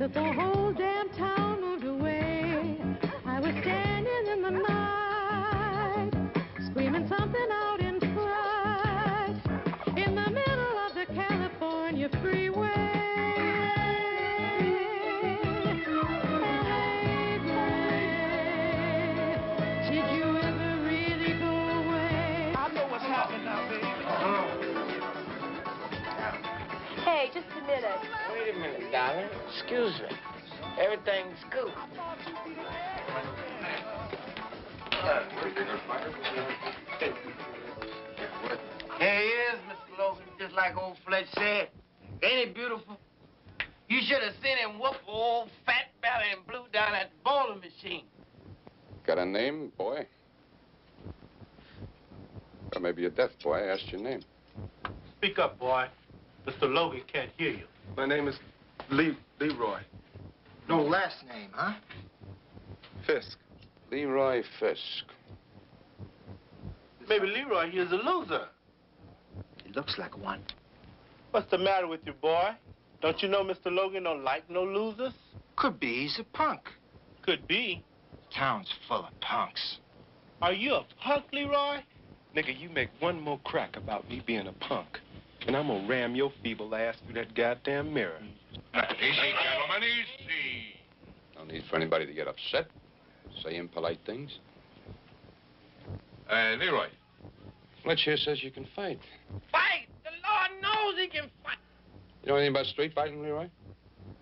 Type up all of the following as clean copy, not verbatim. that the whole damn town moved away. I was standing in the night, screaming something out in fright, in the middle of the California freeway. Hey, just a minute. Wait a minute, darling. Excuse me. Everything's cool. Here he is, Mr. Logan. Just like old Fletcher said. Ain't he beautiful? You should have seen him whoop old fat belly and blew down that bowling machine. Got a name, boy? Or maybe you're deaf, boy. I asked your name. Speak up, boy. Mr. Logan can't hear you. My name is Leroy. No last name, huh? Fisk. Leroy Fisk. Maybe Leroy here's a loser. He looks like one. What's the matter with you, boy? Don't you know Mr. Logan don't like no losers? Could be he's a punk. Could be. Town's full of punks. Are you a punk, Leroy? Nigga, you make one more crack about me being a punk, and I'm gonna ram your feeble ass through that goddamn mirror. Easy, gentlemen, easy. No need for anybody to get upset, say impolite things. Leroy. Fletcher says you can fight. Fight? The Lord knows he can fight. You know anything about street fighting, Leroy?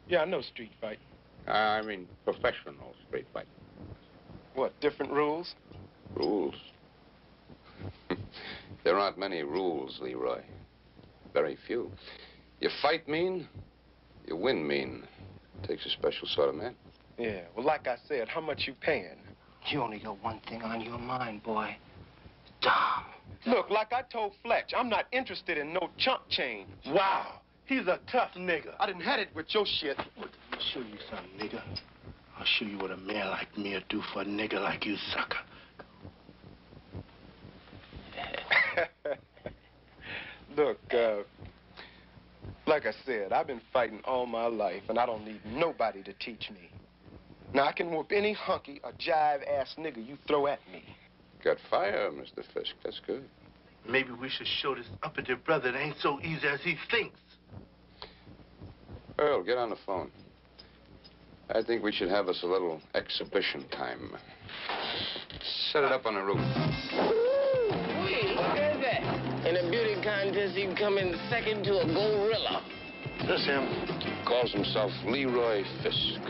Yeah, I know street fighting. I mean professional street fighting. What, different rules? Rules? There aren't many rules, Leroy. Very few. You fight mean, you win mean. Takes a special sort of man. Yeah, well, like I said, how much you paying? You only got one thing on your mind, boy. Dom. Look, like I told Fletch, I'm not interested in no chump change. Wow, he's a tough nigga. I didn't had it with your shit. Look, I'll show you something, nigga. I'll show you what a man like me'll do for a nigga like you, sucker. Look, like I said, I've been fighting all my life, and I don't need nobody to teach me. Now, I can whoop any hunky or jive-ass nigga you throw at me. Got fire, Mr. Fisk. That's good. Maybe we should show this uppity brother it ain't so easy as he thinks. Earl, get on the phone. I think we should have us a little exhibition time. Set it up on the roof. In a beauty contest, he'd come in second to a gorilla. This him. Calls himself Leroy Fisk.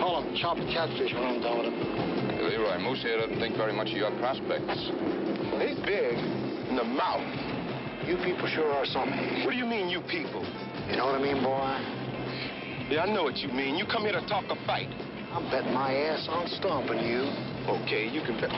Call him chopped catfish when I'm done with him. Hey, Leroy, Moose here doesn't think very much of your prospects. Well, he's big in the mouth. You people sure are something. What do you mean, you people? You know what I mean, boy? Yeah, I know what you mean. You come here to talk a fight. I'll bet my ass on stomping you. Okay, you can bet.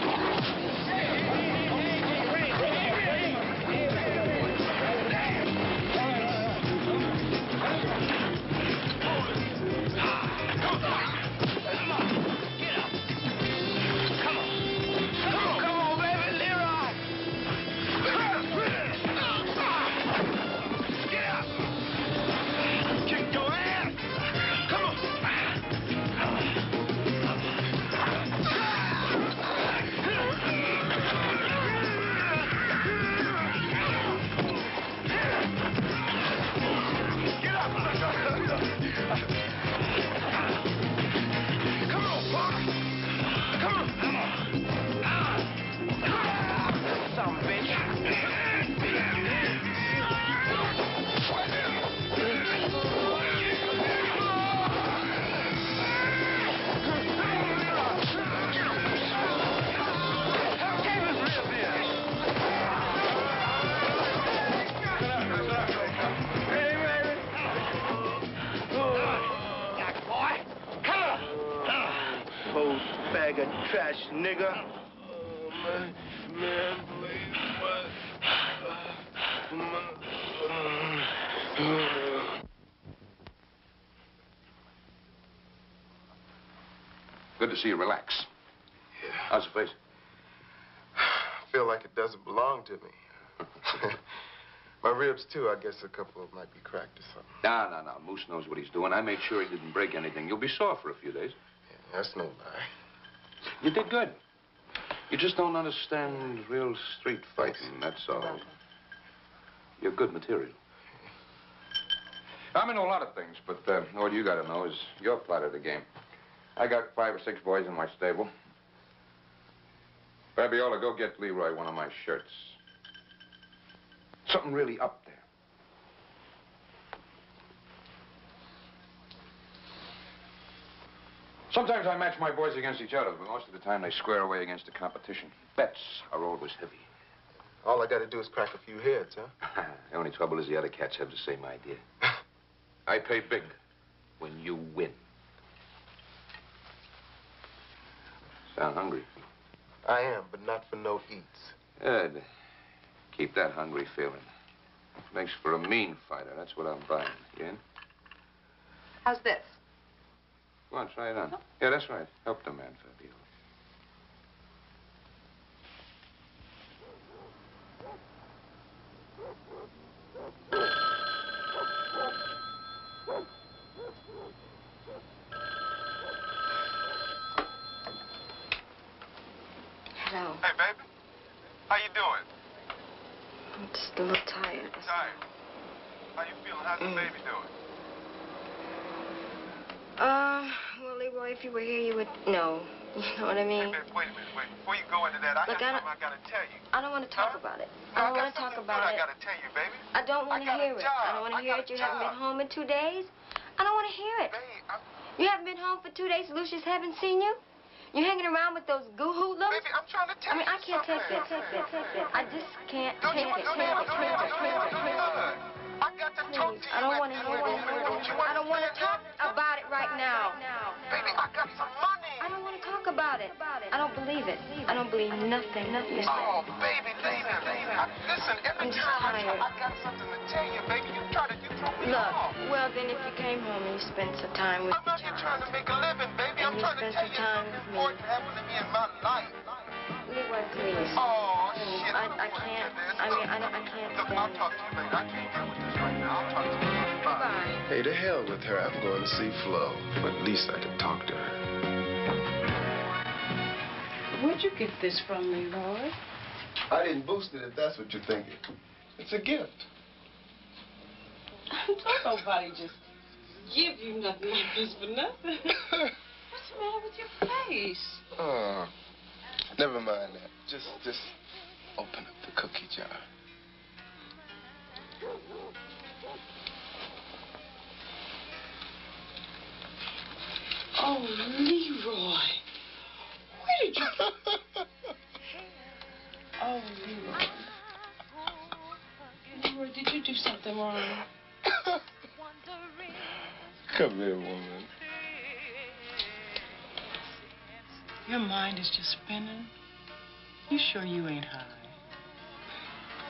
Trash nigga. Oh, man, please, Good to see you relax. Yeah. How's your face? I feel like it doesn't belong to me. My ribs, too. I guess a couple of them might be cracked or something. No. Moose knows what he's doing. I made sure he didn't break anything. You'll be sore for a few days. Yeah, that's no lie. You did good. You just don't understand real street fighting, that's all. You're good material. I'm into a lot of things, but all you got to know is your part of the game. I got 5 or 6 boys in my stable. Fabiola, go get Leroy one of my shirts. Something really up there. Sometimes I match my boys against each other, but most of the time they square away against the competition. Bets are always heavy. All I got to do is crack a few heads, huh? The only trouble is the other cats have the same idea. I pay big when you win. Sound hungry? I am, but not for no eats. Good. Keep that hungry feeling. Makes for a mean fighter. That's what I'm buying. You in? How's this? Go on, try it on. Oh. Yeah, that's right. Help the man, Fabio. Hello. Hey, baby. How you doing? I'm just a little tired. Tired? How you feeling? How's the baby doing? Well, Leroy, if you were here, you would know. You know what I mean? Hey, babe, wait a minute, wait. Before you go into that, I gotta tell you. I don't want to talk about it. I don't want to talk about it. I gotta tell you, baby. I don't want to hear it. I don't want to hear it. You haven't been home in 2 days. I don't want to hear it. Babe, you haven't been home for 2 days. Lucius haven't seen you. You're hanging around with those goo hoodlums. Baby, I'm trying to tell you. I mean, I can't take it. I just can't take it. I got to talk to you. I don't want to hear it. I don't want to talk about it right now. Baby, I got some money. I don't want to talk about it. I don't believe it. I don't believe nothing. Oh, baby. Listen, every time I got something to tell you, baby, you try to do something. Look, well, then if you came home and you spent some time with me. I'm not here trying to make a living, baby. I'm trying to tell you something important happened to me in my life. Leroy, please. Oh, shit. I can't. I mean, I can't. Look, I'll talk to you later. I can't deal with this right now. I'll talk to you later. Bye. Hey, to hell with her. I'm going to see Flo. But at least I can talk to her. Where'd you get this from, Leroy? I didn't boost it, if that's what you're thinking. It's a gift. Don't nobody just give you nothing like this for nothing. What's the matter with your face? Oh, never mind that. Just open up the cookie jar. Oh, Leroy. Where did you... Oh, Leroy. Leroy, did you do something wrong? Come here, woman. Your mind is just spinning. You sure you ain't high?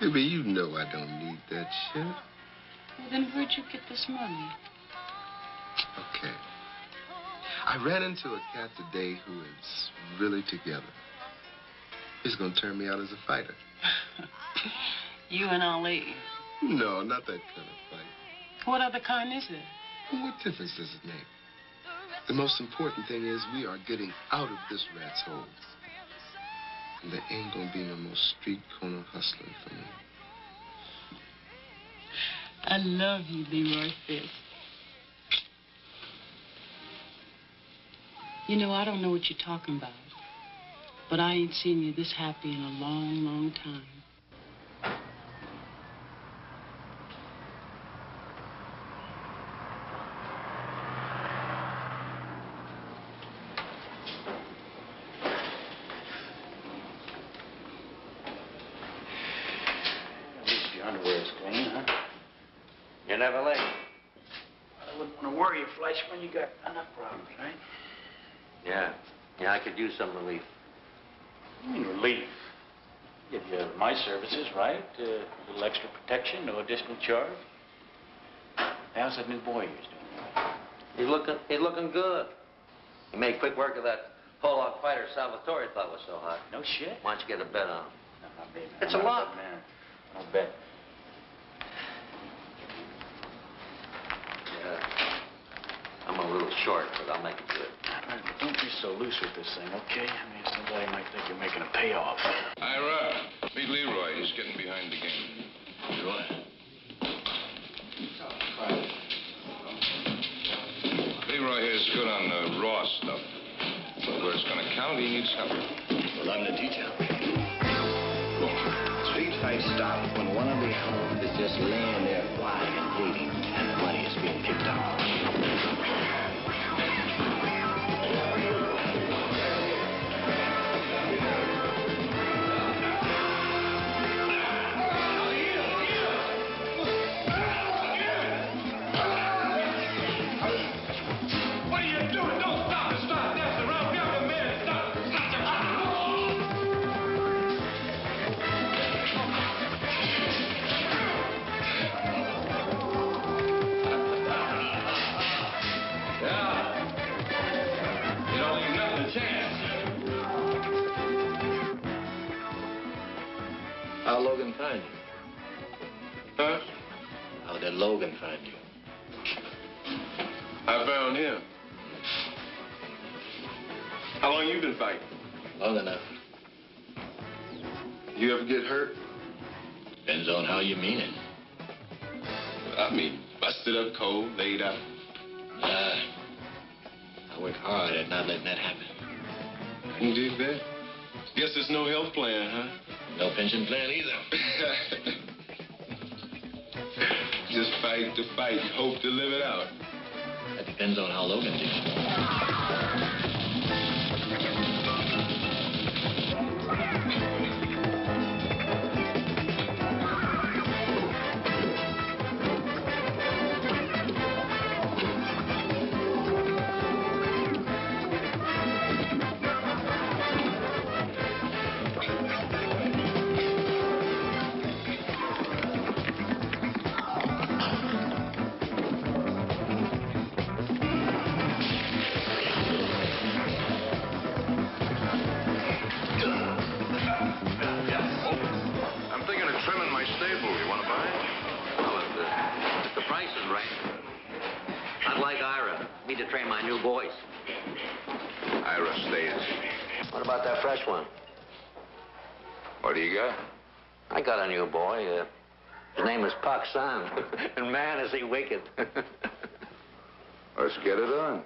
Baby, you know I don't need that shit. Well, then where'd you get this money? Okay. I ran into a cat today who is really together. He's gonna turn me out as a fighter. You and Ali? No, not that kind of fight. What other kind is it? What difference does it make? The most important thing is we are getting out of this rat's hole. And there ain't gonna be no more street corner hustling for me. I love you, Leroy Fisk. You know, I don't know what you're talking about, but I ain't seen you this happy in a long, long time. Fleischmann, you got enough problems, right? Yeah, I could use some relief. You mean relief? Give you my services, right? A little extra protection, no additional charge. How's that new boy you're doing? He's looking good. He made quick work of that pole-out fighter Salvatore thought was so hot. No shit. Why don't you get a bet on him? No, it's a lot, man. No bet. I'm a little short, but I'll make it good. All right, but don't be so loose with this thing, okay? I mean, somebody might think you're making a payoff. Ira, beat Leroy. He's getting behind the game. Leroy? Leroy here's good on the raw stuff. But where it's going to count, he needs help. Well, I'm the detail. Cool. Street fights stop when one of the animals is just laying there wide and bleeding, and the money is being picked up. How'd Logan find you? Huh? How did Logan find you? I found him. How long you been fighting? Long enough. You ever get hurt? Depends on how you mean it. I mean, busted up cold, laid out. I work hard at not letting that happen. You did that? Guess there's no health plan, huh? No pension plan either. Just fight the fight, hope to live it out. That depends on how Logan did. One. What do you got? I got a new boy. His name is Pak San. And man, is he wicked. Let's get it on.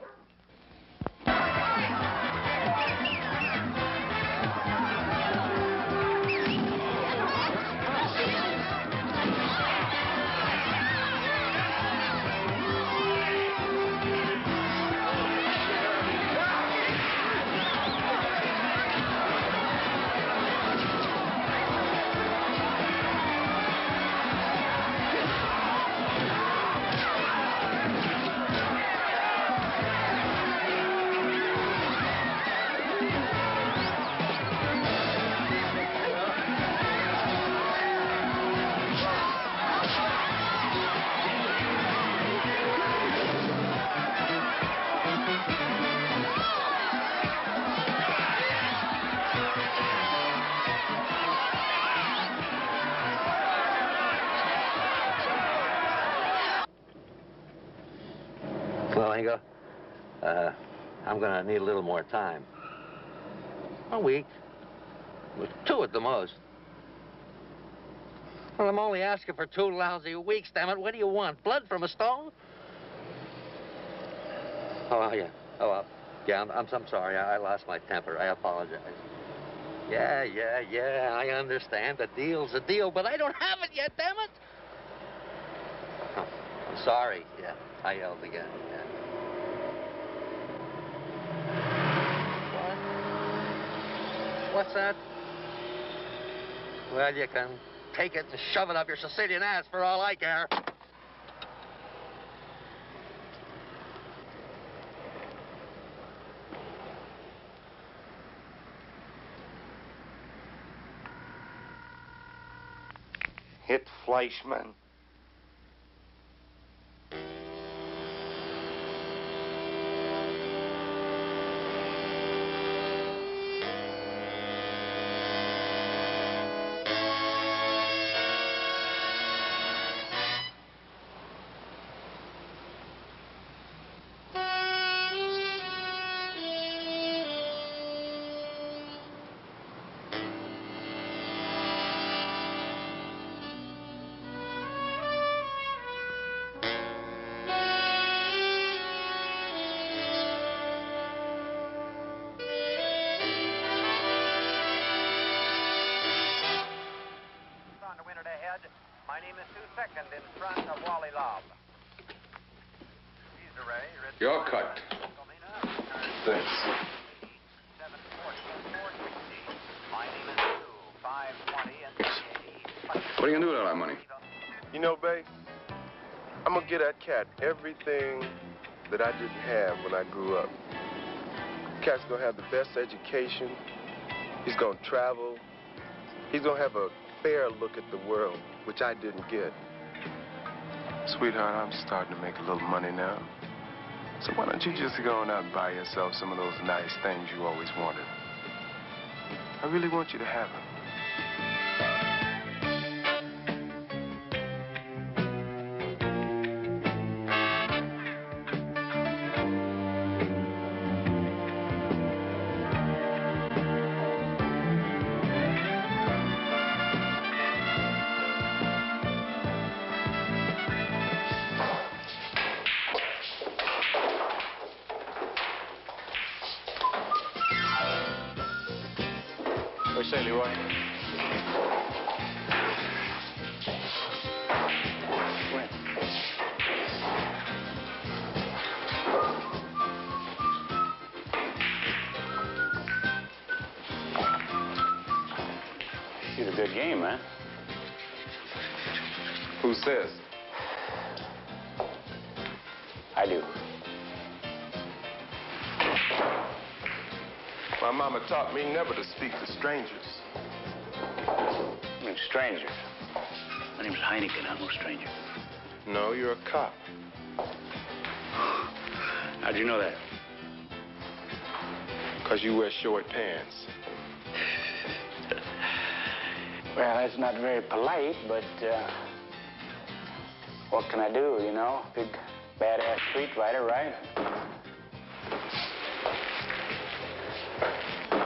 I'm gonna need a little more time. A week. With 2 at the most. Well, I'm only asking for 2 lousy weeks, damn it. What do you want? Blood from a stone? Oh, yeah. Oh, yeah, I'm sorry. I lost my temper. I apologize. Yeah, I understand. The deal's a deal, but I don't have it yet, damn it. Oh, I'm sorry. Yeah, I yelled again. Yeah. What's that? Well, you can take it and shove it up your Sicilian ass for all I care. Hit Fleischmann. You're cut. Thanks. What are you going to do with all that money? You know, babe, I'm going to give that cat everything that I didn't have when I grew up. The cat's going to have the best education. He's going to travel. He's going to have a fair look at the world, which I didn't get. Sweetheart, I'm starting to make a little money now. So why don't you just go on out and buy yourself some of those nice things you always wanted? I really want you to have them. Say, Leroy. When? You had a good game, huh? Who says? I do. My mama taught me never to speak to strangers. I'm a stranger. My name's Heineken. I'm no stranger. No, you're a cop. How'd you know that? Because you wear short pants. Well, that's not very polite, but what can I do, you know? Big badass street fighter, right?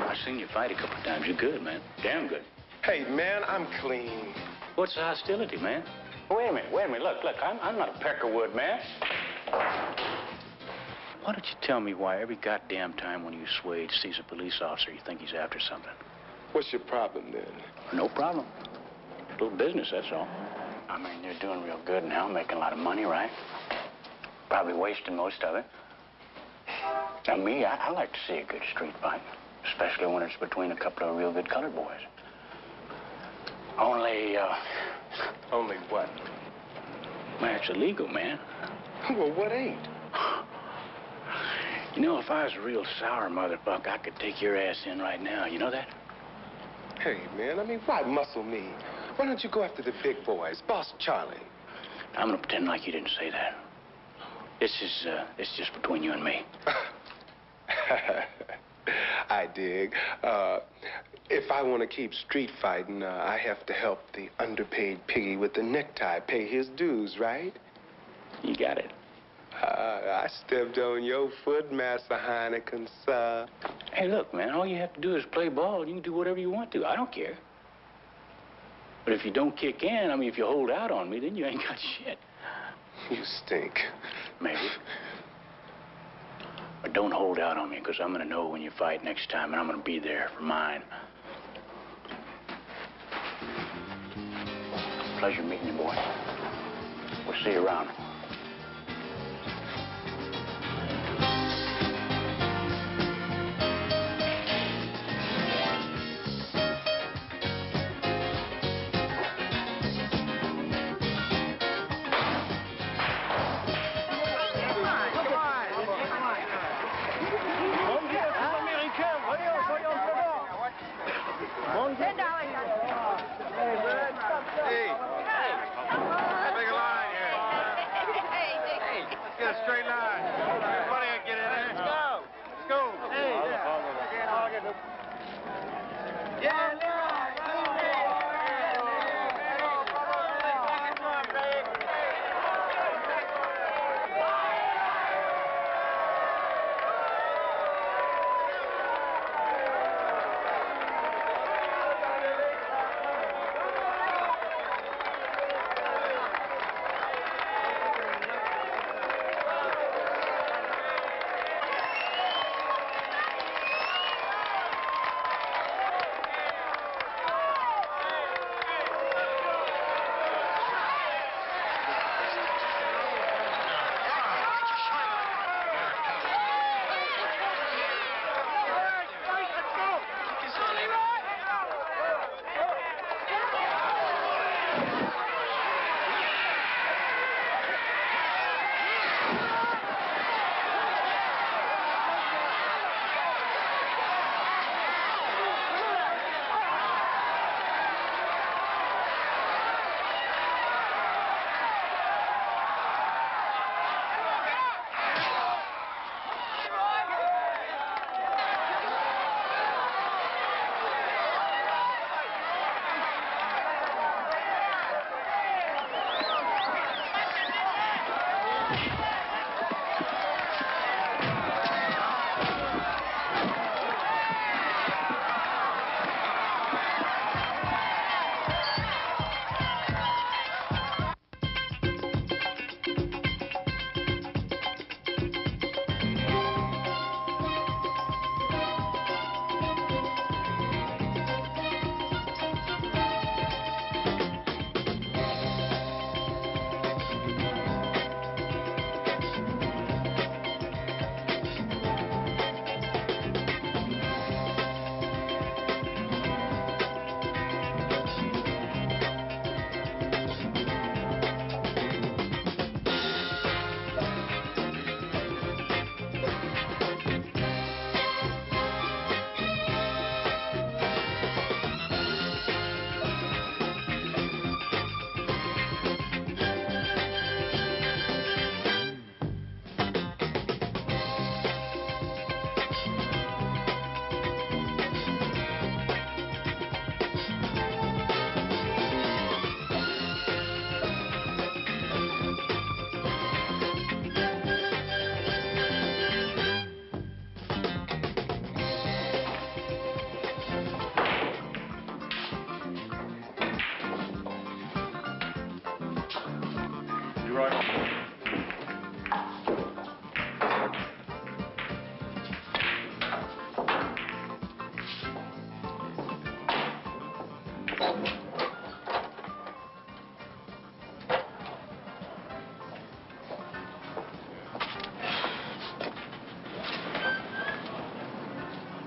I've seen you fight a couple of times. You're good, man. Damn good. Hey, man, I'm clean. What's the hostility, man? Wait a minute, wait a minute. Look, look, I'm not a peckerwood, man. Why don't you tell me why every goddamn time when you swade sees a police officer, you think he's after something? What's your problem, then? No problem. A little business, that's all. I mean, you're doing real good now, making a lot of money, right? Probably wasting most of it. Now, me, I like to see a good street fight. Especially when it's between a couple of real good colored boys. Only, Only what? Man, it's illegal, man. Well, what ain't? You know, if I was a real sour motherfucker, I could take your ass in right now. You know that? Hey, man, I mean, why muscle me? Why don't you go after the big boys? Boss Charlie. I'm gonna pretend like you didn't say that. This is just between you and me. I dig. If I want to keep street fighting, I have to help the underpaid piggy with the necktie pay his dues, right? You got it. I stepped on your foot, Master Heineken, sir. Hey, look, man, all you have to do is play ball, and you can do whatever you want to. I don't care. But if you don't kick in, I mean, if you hold out on me, then you ain't got shit. You stink. Maybe. But don't hold out on me, because I'm going to know when you fight next time, and I'm going to be there for mine. Pleasure meeting you, boy. We'll see you around. Hey, make a line here. Leroy.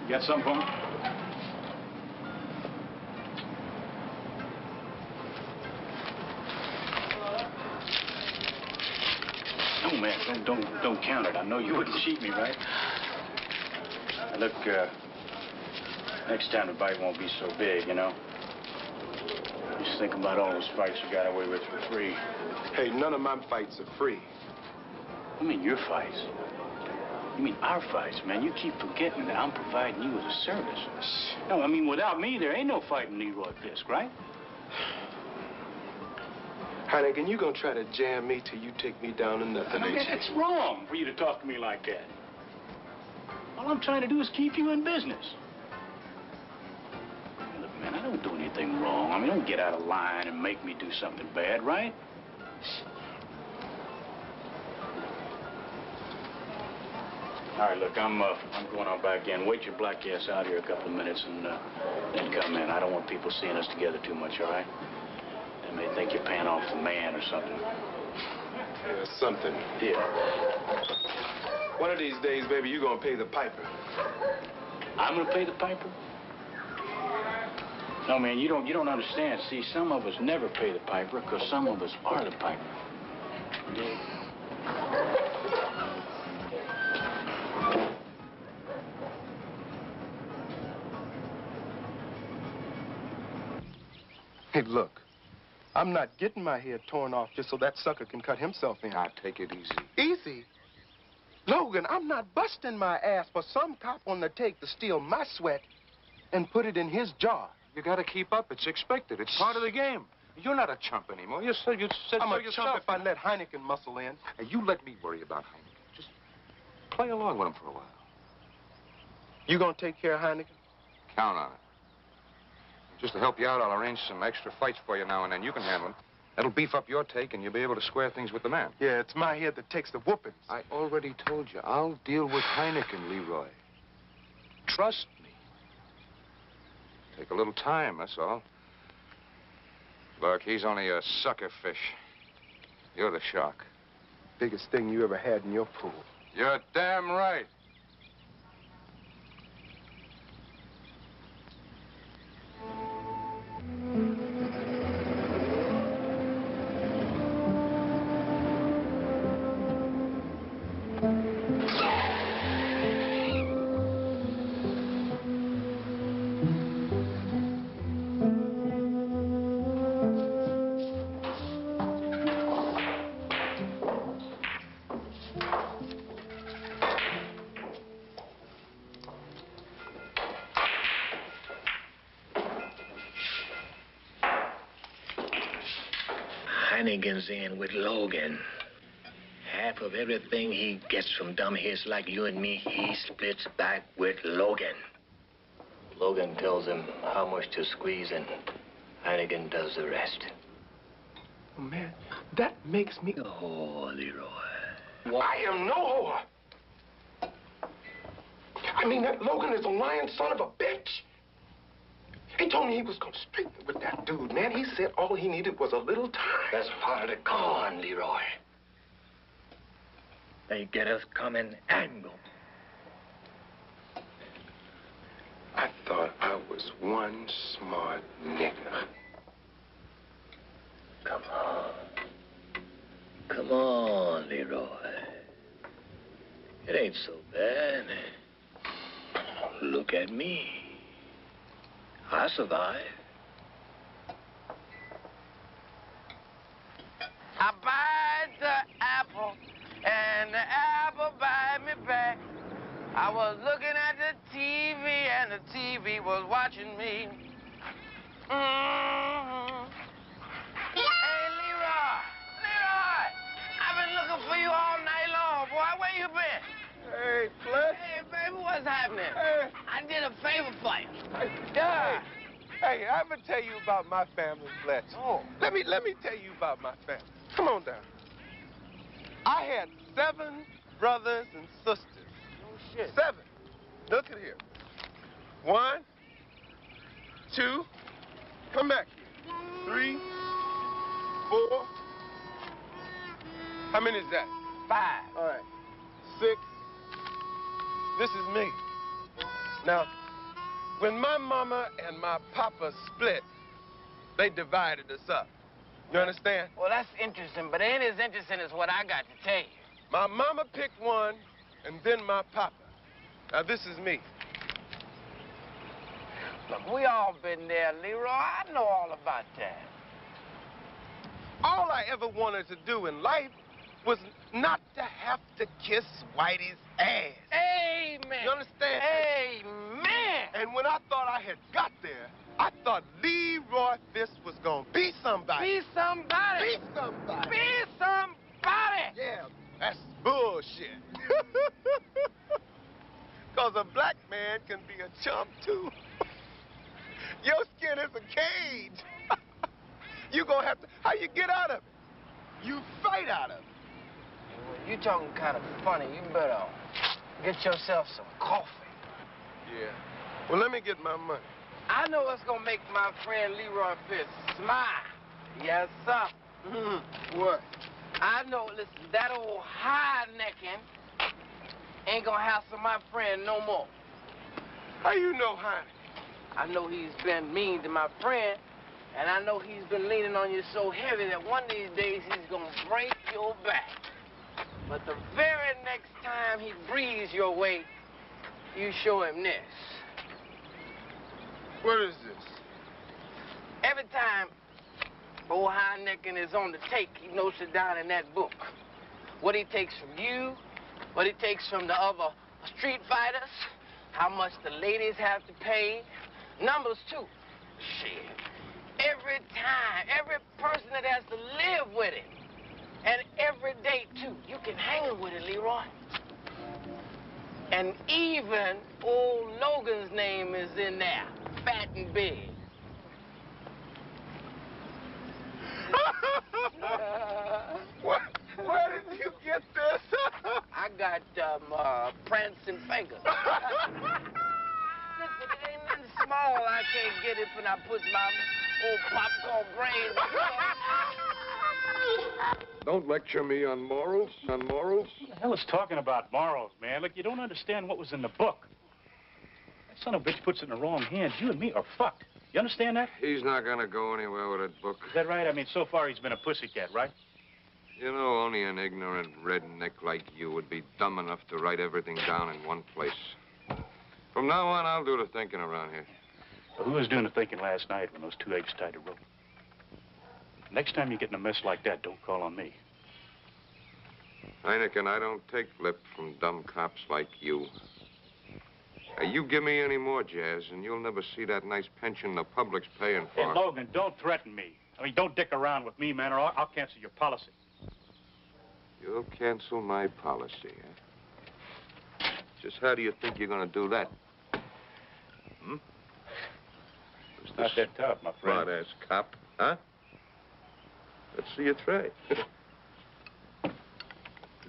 You got some for me? No, man, don't count it. I know you wouldn't cheat me, right? Now look, next time the bite won't be so big, you know? Just think about all those fights you got away with for free. Hey, none of my fights are free. I mean your fights. You mean our fights, man. You keep forgetting that I'm providing you with a service. No, I mean, without me, there ain't no fighting Leroy Fisk, right? Heineken, you gonna try to jam me till you take me down to nothing, ain't you? That's wrong for you to talk to me like that. All I'm trying to do is keep you in business. Look, man, I don't do anything wrong. I mean, don't get out of line and make me do something bad, right? All right, look, I'm going on back in. Wait your black ass out here a couple of minutes and then come in. I don't want people seeing us together too much, all right? They may think you're paying off the man or something. Yeah, something. Yeah. One of these days, baby, you're going to pay the piper. I'm going to pay the piper? No, man, you don't understand. See, some of us never pay the piper because some of us are the piper. Yeah. Hey, look, I'm not getting my hair torn off just so that sucker can cut himself in. Now, take it easy. Easy? Logan, I'm not busting my ass for some cop on the take to steal my sweat and put it in his jar. You gotta keep up. It's expected. It's part of the game. You're not a chump anymore. You said so I'm a chump if I let Heineken muscle in. And you let me worry about Heineken. Just play along with him for a while. You gonna take care of Heineken? Count on it. Just to help you out, I'll arrange some extra fights for you now and then. You can handle them. That'll beef up your take, and you'll be able to square things with the man. Yeah, it's my head that takes the whoopings. I already told you. I'll deal with Heineken, Leroy. Trust me. Take a little time, that's all. Look, he's only a sucker fish. You're the shark. Biggest thing you ever had in your pool. You're damn right. Hannigan's in with Logan. Half of everything he gets from dumbheads like you and me, he splits back with Logan. Logan tells him how much to squeeze, and Heineken does the rest. Oh, man, that makes me... Oh, Leroy. What? I am no whore. I mean, that Logan is a lying son of a bitch. He told me he was going to straighten it with that dude, man. He said all he needed was a little time. That's part of the con, Leroy. They get us coming and going. I thought I was one smart nigga. Come on. Come on, Leroy. It ain't so bad. Look at me. I survive. I bite the apple, and the apple bite me back. I was looking at the TV, and the TV was watching me. Hey, Leroy! Leroy! I've been looking for you all night long, boy. Where you been? Hey, Fletcher. Hey, baby, what's happening? Hey. I did a favor for you. Yeah. Hey, I'm gonna tell you about my family, Fletcher. Oh. Let me tell you about my family. Come on down. I had 7 brothers and sisters. No shit. 7. Look at here. 1, 2, come back here. 3, 4. How many is that? 5. All right. 6. This is me. Now, when my mama and my papa split, they divided us up. You understand? Well, that's interesting, but it ain't as interesting as what I got to tell you. My mama picked one, and then my papa. Now, this is me. Look, we all been there, Leroy. I know all about that. All I ever wanted to do in life was not to have to kiss Whitey's ass. Amen. You understand? Amen. And when I thought I had got there, I thought Leroy Fisk was going to be somebody. Be somebody. Be somebody. Be somebody. Yeah, that's bullshit. Because a black man can be a chump, too. Your skin is a cage. You're going to have to... How you get out of it? You fight out of it. Well, you talking kind of funny. You better get yourself some coffee. Yeah. Well, let me get my money. I know what's going to make my friend Leroy Fisk smile. Yes, sir. Mm-hmm. What? I know, listen, that old high-necking ain't going to hassle my friend no more. How you know Heineken? I know he's been mean to my friend, and I know he's been leaning on you so heavy that one of these days he's going to break your back. But the very next time he breathes your way, you show him this. What is this? Every time old Heineken is on the take, he notes it down in that book. What he takes from you, what he takes from the other street fighters, how much the ladies have to pay. Numbers, too. Shit. Every time, every person that has to live with it. And every day, too. You can hang with it, Leroy. And even old Logan's name is in there. Fat and big. What? Where did you get this? I got prancing fingers. Listen, it ain't nothing small. I can't get it when I put my old popcorn brains. Don't lecture me on morals. On morals. What the hell is talking about morals, man? Look, you don't understand what was in the book. Son of a bitch puts it in the wrong hands, you and me are fucked. You understand that? He's not gonna go anywhere with that book. Is that right? I mean, so far he's been a pussycat, right? You know, only an ignorant redneck like you would be dumb enough to write everything down in one place. From now on, I'll do the thinking around here. Well, who was doing the thinking last night when those two apes tied a rope? Next time you get in a mess like that, don't call on me. Heineken, I don't take lip from dumb cops like you. You give me any more jazz, and you'll never see that nice pension the public's paying for. Hey, Logan, don't threaten me. I mean, don't dick around with me, man, or I'll cancel your policy. You'll cancel my policy, huh? Just how do you think you're going to do that? Hmm? It's not that tough, my friend. Smart-ass cop, huh? Let's see you try.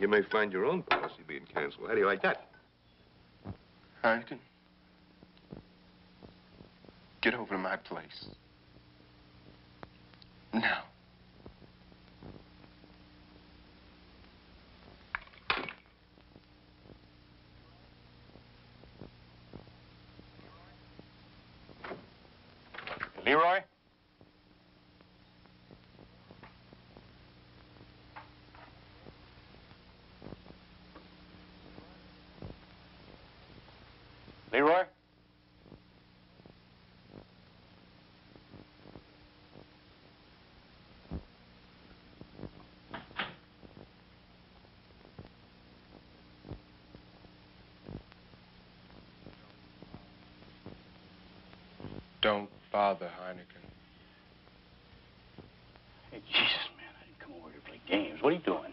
You may find your own policy being canceled. How do you like that? Heineken, get over to my place. Now. Leroy? Leroy? Don't bother, Heineken. Hey, Jesus, man, I didn't come over here to play games. What are you doing?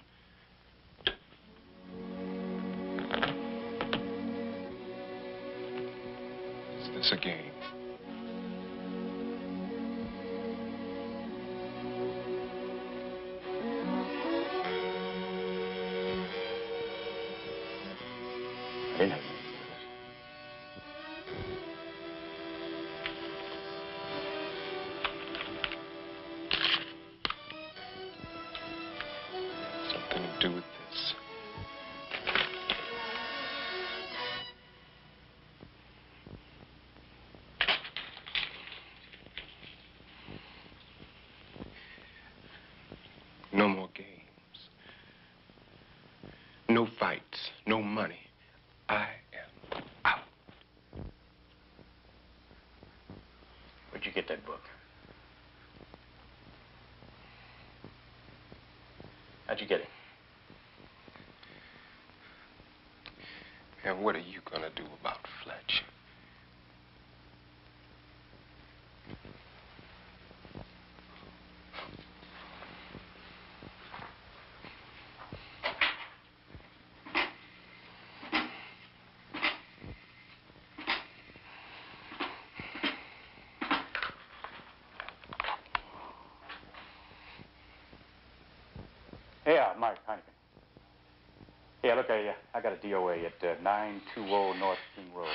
It's a game. Captain. Something to do with this. No more games. No fights. No money. I am out. Where'd you get that book? How'd you get it? And what are you gonna do about Fletcher? Mike, Heineken. Yeah, look, I got a DOA at 920 North King Road.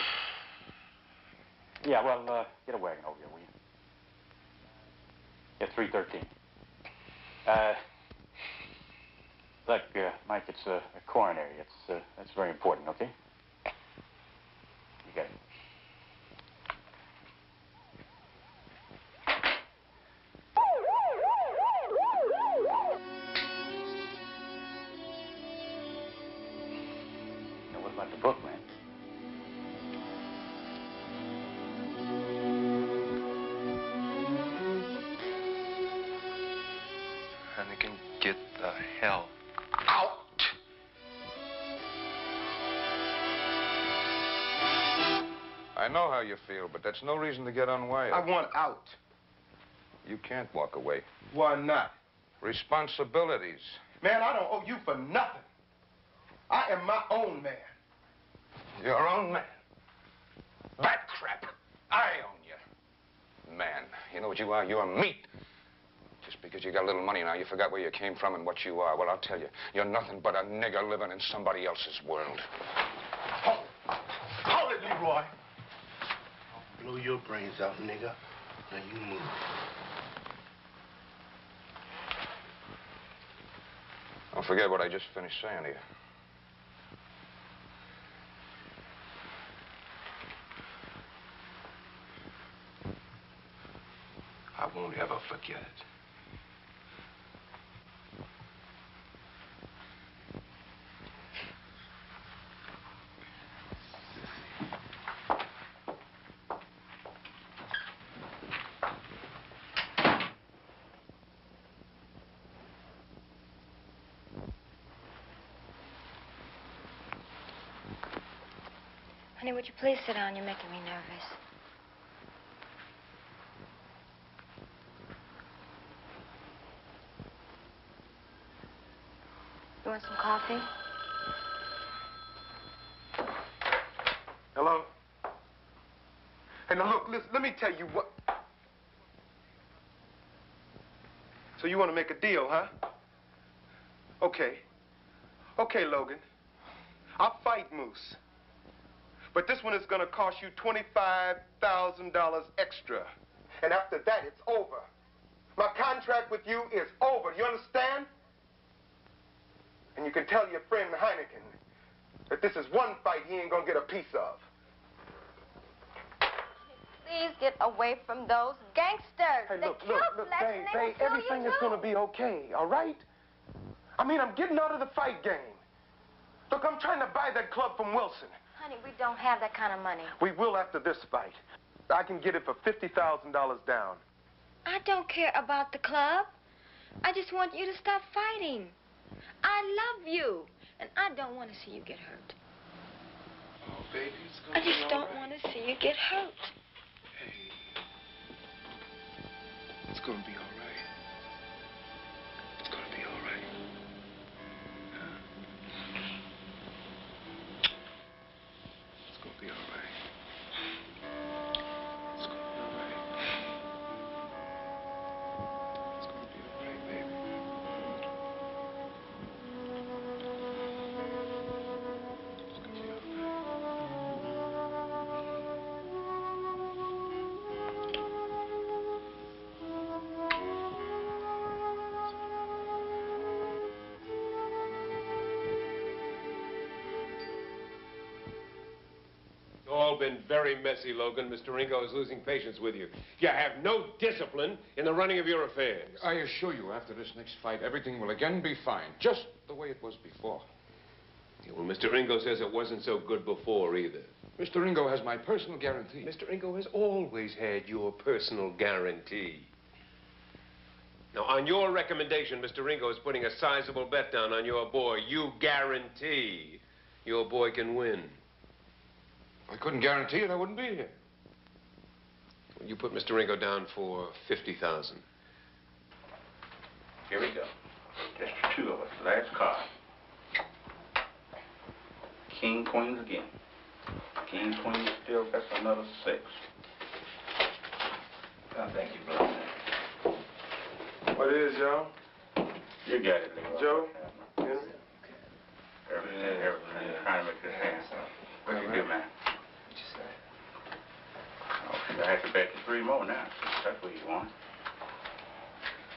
Yeah, well, get a wagon over here, will you? Yeah, 313. Look, Mike, it's a coronary. It's that's very important, okay? You got it. I know how you feel, but that's no reason to get unwired. I want out. You can't walk away. Why not? Responsibilities. Man, I don't owe you for nothing. I am my own man. Your own man? That crap. I own you. Man, you know what you are? You're meat. Just because you got a little money now, you forgot where you came from and what you are. Well, I'll tell you, you're nothing but a nigger living in somebody else's world. Hold it. Hold it, Leroy. Blew your brains out, nigga. Now you move. Don't forget what I just finished saying to you. I won't ever forget it. Honey, would you please sit down? You're making me nervous. You want some coffee? Hello? Hey, now look, listen, let me tell you what... So you want to make a deal, huh? Okay. Okay, Logan. I'll fight Moose. But this one is going to cost you $25,000 extra. And after that, it's over. My contract with you is over. You understand? And you can tell your friend Heineken that this is one fight he ain't going to get a piece of. Please get away from those gangsters. Hey, look, babe, everything is going to be okay, all right? I mean, I'm getting out of the fight game. Look, I'm trying to buy that club from Wilson. Honey, we don't have that kind of money. We will after this fight. I can get it for $50,000 down. I don't care about the club. I just want you to stop fighting. I love you, and I don't want to see you get hurt. Oh, baby, it's going to be all right. I just don't want to see you get hurt. Hey, it's going to be all right. all been very messy, Logan. Mr. Ringo is losing patience with you. You have no discipline in the running of your affairs. I assure you, after this next fight, everything will again be fine, just the way it was before. Yeah, well, Mr. Ringo says it wasn't so good before, either. Mr. Ringo has my personal guarantee. Mr. Ringo has always had your personal guarantee. Now, on your recommendation, Mr. Ringo is putting a sizable bet down on your boy. You guarantee your boy can win. I couldn't guarantee it. I wouldn't be here. Well, you put Mr. Ringo down for 50,000. Here we go. Just the two of us. Last card. King, queens again. King, queen still gets another six. God, thank you, brother. What is, Joe? You got it, Leroy. Joe? Yeah. Everything. Trying to make this hand. What do you do, man? What you say? Oh, I have to bet you three more now. That's what you want.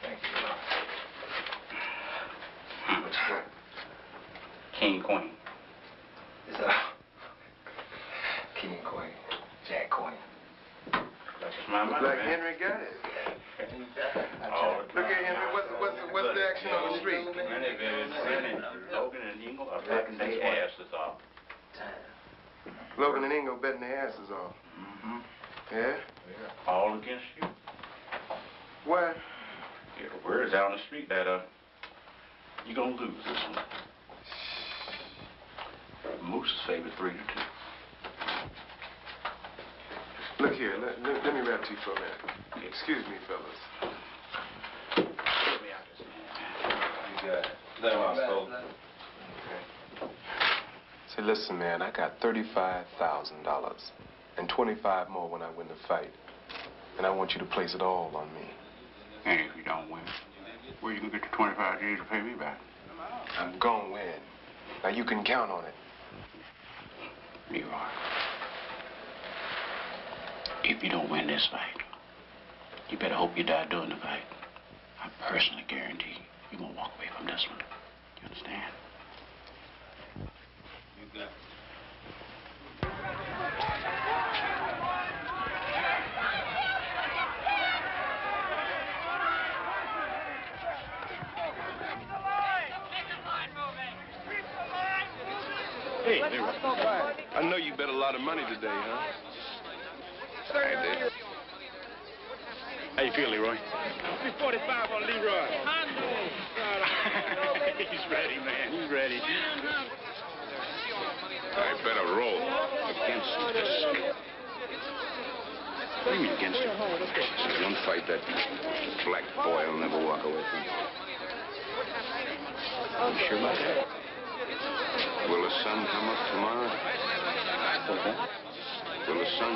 Thank you, Leroy. What you got? King, queen. It's King, queen. Jack, queen. Looks like Henry got it. Oh, look at Henry. What's the action on the street? Logan and Ingo are betting their asses off. Logan and Ingo betting their asses off. Mm-hmm. Yeah? Yeah. All against you. What? Yeah, the word's out on the street that you're gonna lose this one. Moose is favored 3-2. Look here, let me rap to you for a minute. Excuse me, fellas. Get me out of this, man. You got it. Let him out, Stolz. Okay. Say, listen, man, I got $35,000 and 25 more when I win the fight. And I want you to place it all on me. And if you don't win, where are you gonna get the 25 G's to pay me back? I'm gonna win. Now you can count on it. You are. If you don't win this fight, you better hope you die during the fight. I personally guarantee you won't walk away from this one. You understand? You got it. Hey, Leroy. I know you bet a lot of money today, huh? How you feel, Leroy? 345 on Leroy. He's ready, man. He's ready. I better roll. Against this. What do you mean against it? There's one fight that black boy will never walk away from. You sure about that? Will the sun come up tomorrow? Okay. Will the sun...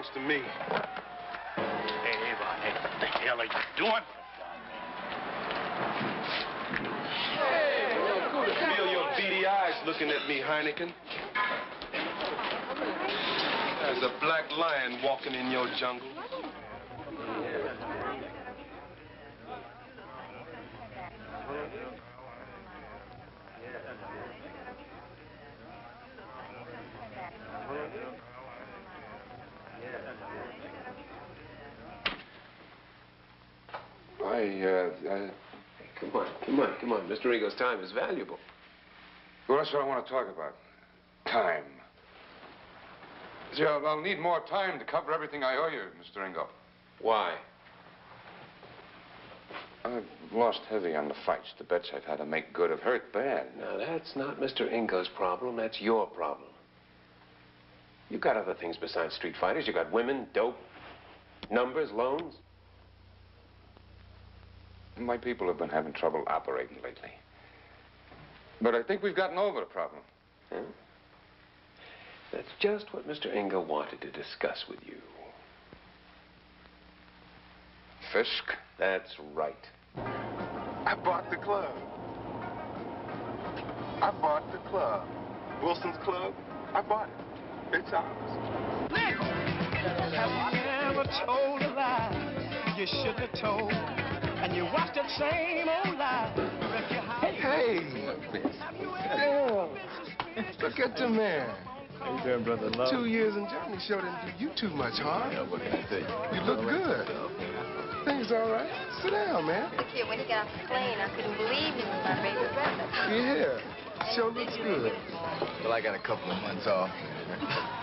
belongs to me. Hey, Avon, hey, what the hell are you doing? Hey, feel your beady eyes looking at me, Heineken. There's a black lion walking in your jungle. Come on. Mr. Ringo's time is valuable. Well, that's what I want to talk about. Time. See, I'll need more time to cover everything I owe you, Mr. Ringo. Why? I've lost heavy on the fights. The bets I've had to make good have hurt bad. Now, that's not Mr. Ringo's problem. That's your problem. You've got other things besides street fighters. You've got women, dope, numbers, loans. My people have been having trouble operating lately. But I think we've gotten over the problem. Yeah. That's just what Mr. Ringo wanted to discuss with you. Fisk? That's right. I bought the club. I bought the club. Wilson's club, I bought it. It's ours. Have you ever told a lie you should have told? And you watched that same old lie. Hey, look this. Look at the man. How you doing, brother? Love? 2 years in Germany sure didn't do you too much harm. Yeah, what can I say? You look good. Things all right? Sit down, man. Look here, when he got off the plane, I couldn't believe he was my favorite brother. Yeah, sure looks good. Well, I got a couple of months off.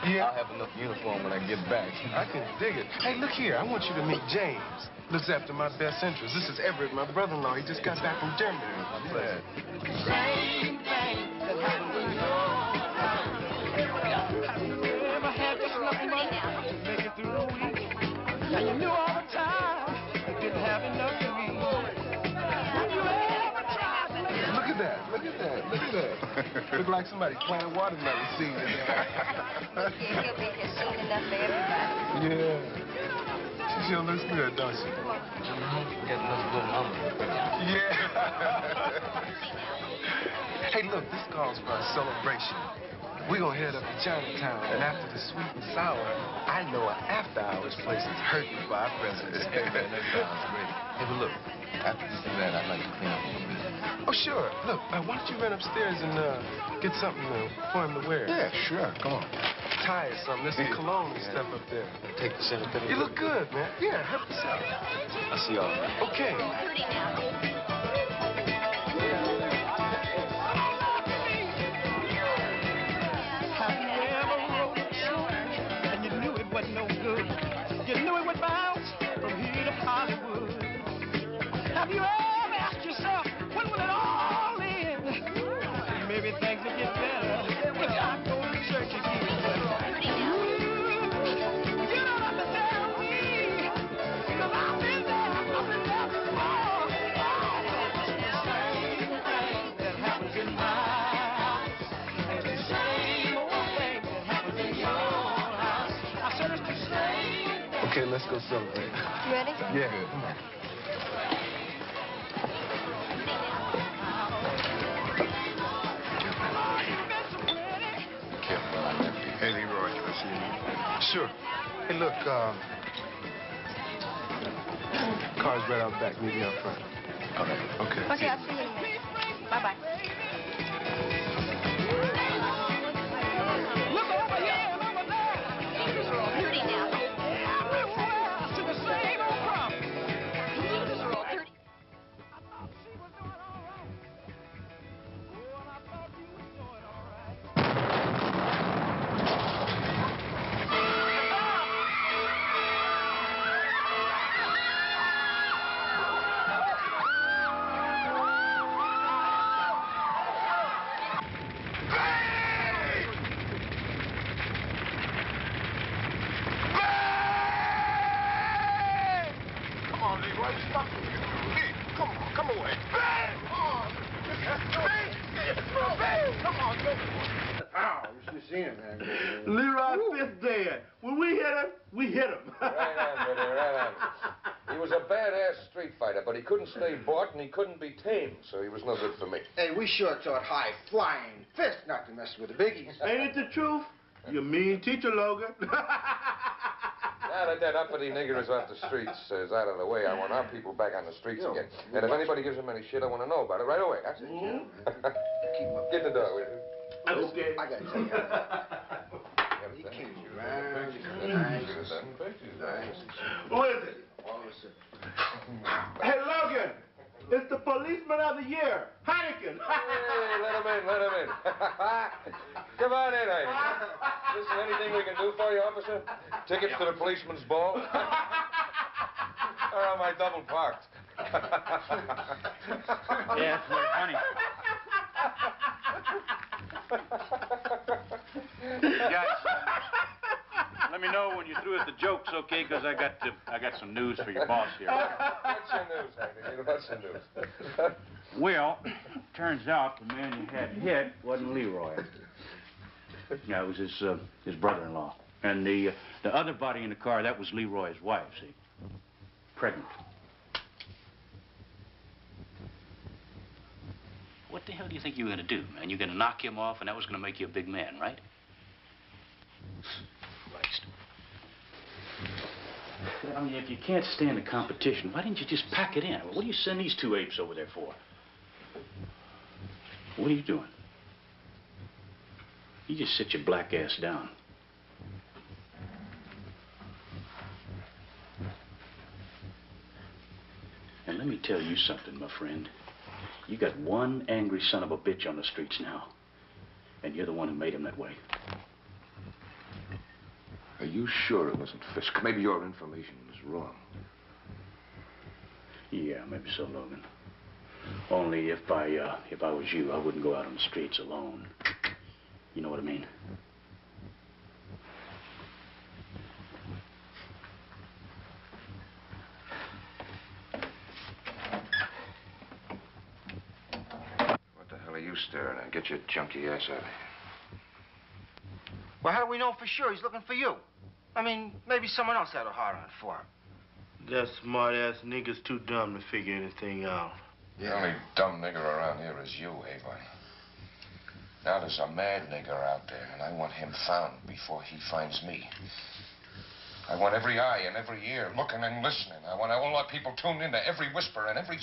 Yeah. I'll have enough uniform when I get back. I can dig it. Hey, look here, I want you to meet James. Looks after my best interests. This is Everett, my brother-in-law. He just got back from Germany. I'm glad. Same thing that happened to you. Never had just enough money to make it through the week. And you knew all the time I didn't have enough to eat. You ever tried to do? Look at that. Look at that. Look at that. Look like somebody planted watermelon seed in there. He'll be here soon enough for everybody. Yeah. She sure looks good, don't she? Yeah. Hey, look, this calls for a celebration. We're going to head up to Chinatown, and after the sweet and sour, I know an after-hours place is hurting for our presence. Hey, man, that sounds great. Hey, but look, after this event, I'd like to clean up a little bit. Oh, sure. Look, why don't you run upstairs and get something for him to wear? Yeah, sure. Come on. Tie or something. There's some cologne and stuff up there. Take the sanitary. You look good, man. Yeah, help us out. I'll see y'all. Okay. Have you ever wrote a song and you knew it wasn't no good? You knew it would bounce from here to Hollywood. Have you ever asked yourself, when will it all end? Maybe things will get better, but I'm going to church again. Okay, let's go celebrate. You ready? Yeah. Come on. Careful, I left you. Hey, Leroy, can I see you? Sure. Hey, look, car's right out back. Meet me out front. All right. Okay. Okay, I'll see you in a minute. Bye-bye. seen him hangry. Leroy Fisk dead. When we hit him, we hit him. Right on, brother, right on. He was a badass street fighter, but he couldn't stay bought and he couldn't be tamed, so he was no good for me. Hey, we sure taught high flying Fisk not to mess with the biggies. Ain't it the truth? You mean teacher, Logan. Now that that uppity nigger is off the streets, is out of the way, I want our people back on the streets again. And if anybody gives him any shit, I want to know about it right away. That's it. Mm-hmm. Get the dog with you. Okay. I got to tell you. He came around. Who is it? Hey, Logan. It's the policeman of the year, Heineken. Hey, let him in, let him in. Come on in, Heineken. Is there anything we can do for you, officer? Tickets to the policeman's ball? Or am I double parked? Yeah, it's very funny. Guys, let me know when you're through with the jokes, okay? Because I got some news for your boss here. What's your news, Heineken? What's your news? Well, turns out the man you had hit wasn't Leroy. No, it was his brother-in-law, and the other body in the car, that was Leroy's wife. See, pregnant. What the hell do you think you were gonna do, man? You're gonna knock him off, and that was gonna make you a big man, right? Christ. I mean, if you can't stand the competition, why didn't you just pack it in? What do you send these two apes over there for? What are you doing? You just sit your black ass down. And let me tell you something, my friend. You got one angry son of a bitch on the streets now. And you're the one who made him that way. Are you sure it wasn't Fisk? Maybe your information is wrong. Yeah, maybe so, Logan. Only if I was you, I wouldn't go out on the streets alone. You know what I mean? What the hell are you staring at? Get your junky ass out of here. Well, how do we know for sure he's looking for you? I mean, maybe someone else had a hard on for him. That smart-ass nigger's too dumb to figure anything out. The only dumb nigger around here is you, Avon. Now there's a mad nigger out there, and I want him found before he finds me. I want every eye and every ear looking and listening. I want all our people tuned into every whisper and every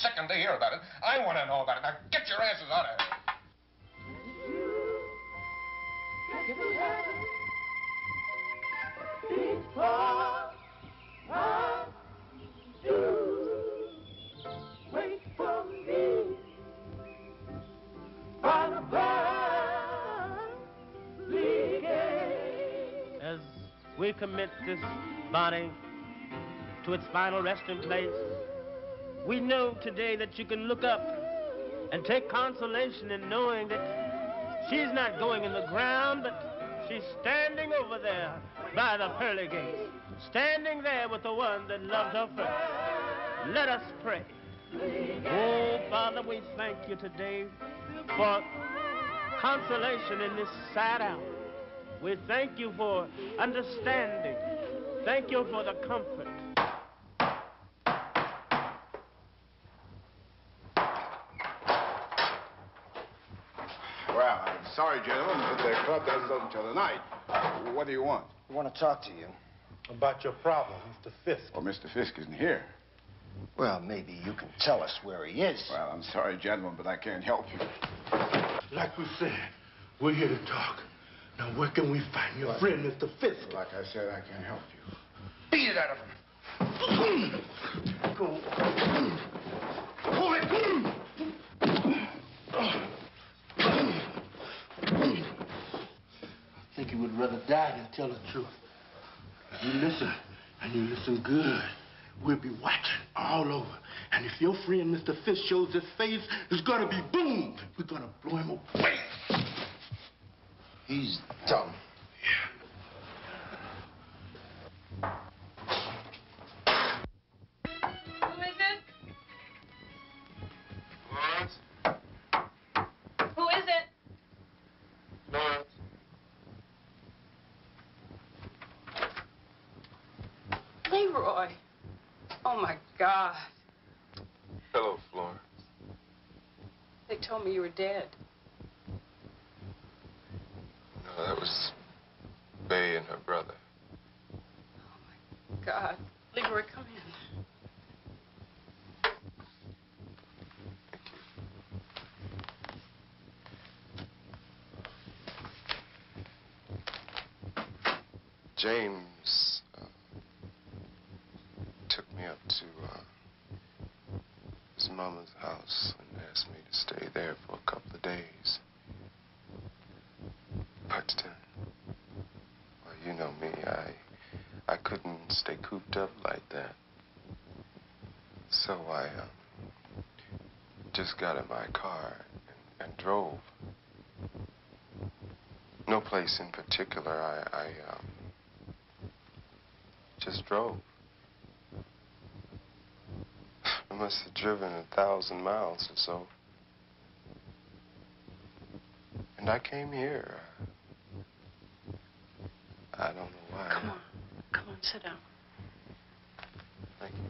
second they hear about it. I want to know about it. Now get your asses out of here. Wait for me by the pearly gate. As we commit this body to its final resting place, we know today that you can look up and take consolation in knowing that she's not going in the ground, but she's standing over there by the pearly gates, standing there with the one that loved her first. Let us pray. Oh, Father, we thank you today for consolation in this sad hour. We thank you for understanding. Thank you for the comfort. Sorry, gentlemen, but they clubbed themselves until tonight. What do you want? We want to talk to you. About your problem, Mr. Fisk. Well, Mr. Fisk isn't here. Well, maybe you can tell us where he is. Well, I'm sorry, gentlemen, but I can't help you. Like we said, we're here to talk. Now, where can we find your friend, Mr. Fisk? Like I said, I can't help you. Beat it out of him. Go. Pull it. I think he would rather die than tell the truth. If you listen, and you listen good, we'll be watching all over. And if your friend, Mr. Fisk, shows his face, it's gonna be boom! We're gonna blow him away. He's dumb. Yeah. Who is it? Lawrence. Who is it? Lawrence. God. Hello, Florence. They told me you were dead. No, that was Bay and her brother. Oh, my God. Leroy, come in. James took me up to his mama's house and asked me to stay there for a couple of days. But, well, you know me, I couldn't stay cooped up like that. So I just got in my car and drove. No place in particular, I just drove. I must have driven 1,000 miles or so. And I came here. I don't know why. Come on. Come on, sit down. Thank you.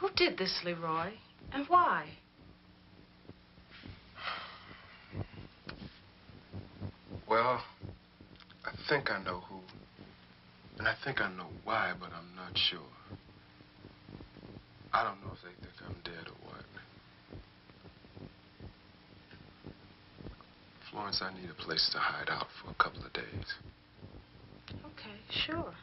Who did this, Leroy, and why? Well, I think I know who, and I think I know why, but I'm not sure. I don't know if they think I'm dead or what. Florence, I need a place to hide out for a couple of days. Okay, sure. You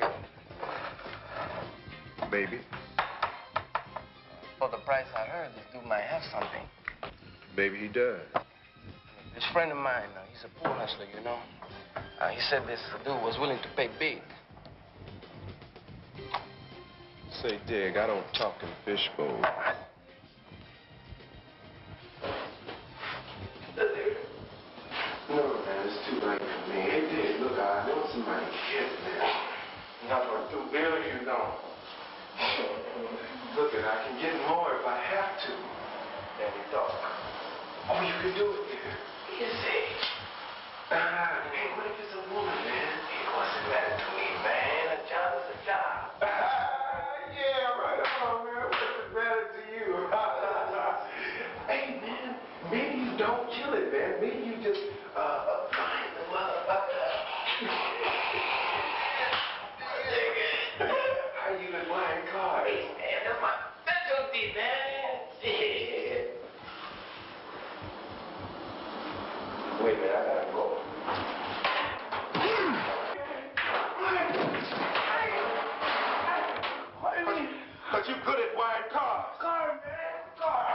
know, he said this dude was willing to pay big. Say, Dig, I don't talk in fishbowl. No, man, it's too late for me. Hey, Dig, look, I know somebody killed me. Not what to build, you know. Look, I can get more if I have to. There we go. Oh, you can do it, Dig. Easy. Hey, what if it's a woman, man? It wasn't matter to me, man. A job is a job. Yeah, right on, man. What's the matter to you? Hey, man, maybe you don't kill it, man. Maybe you just find the motherfucker. How you been buying cars? Hey, man, that's my specialty, man. Wait a minute, I gotta go. But you good at wiring cars. Cars, man, cars.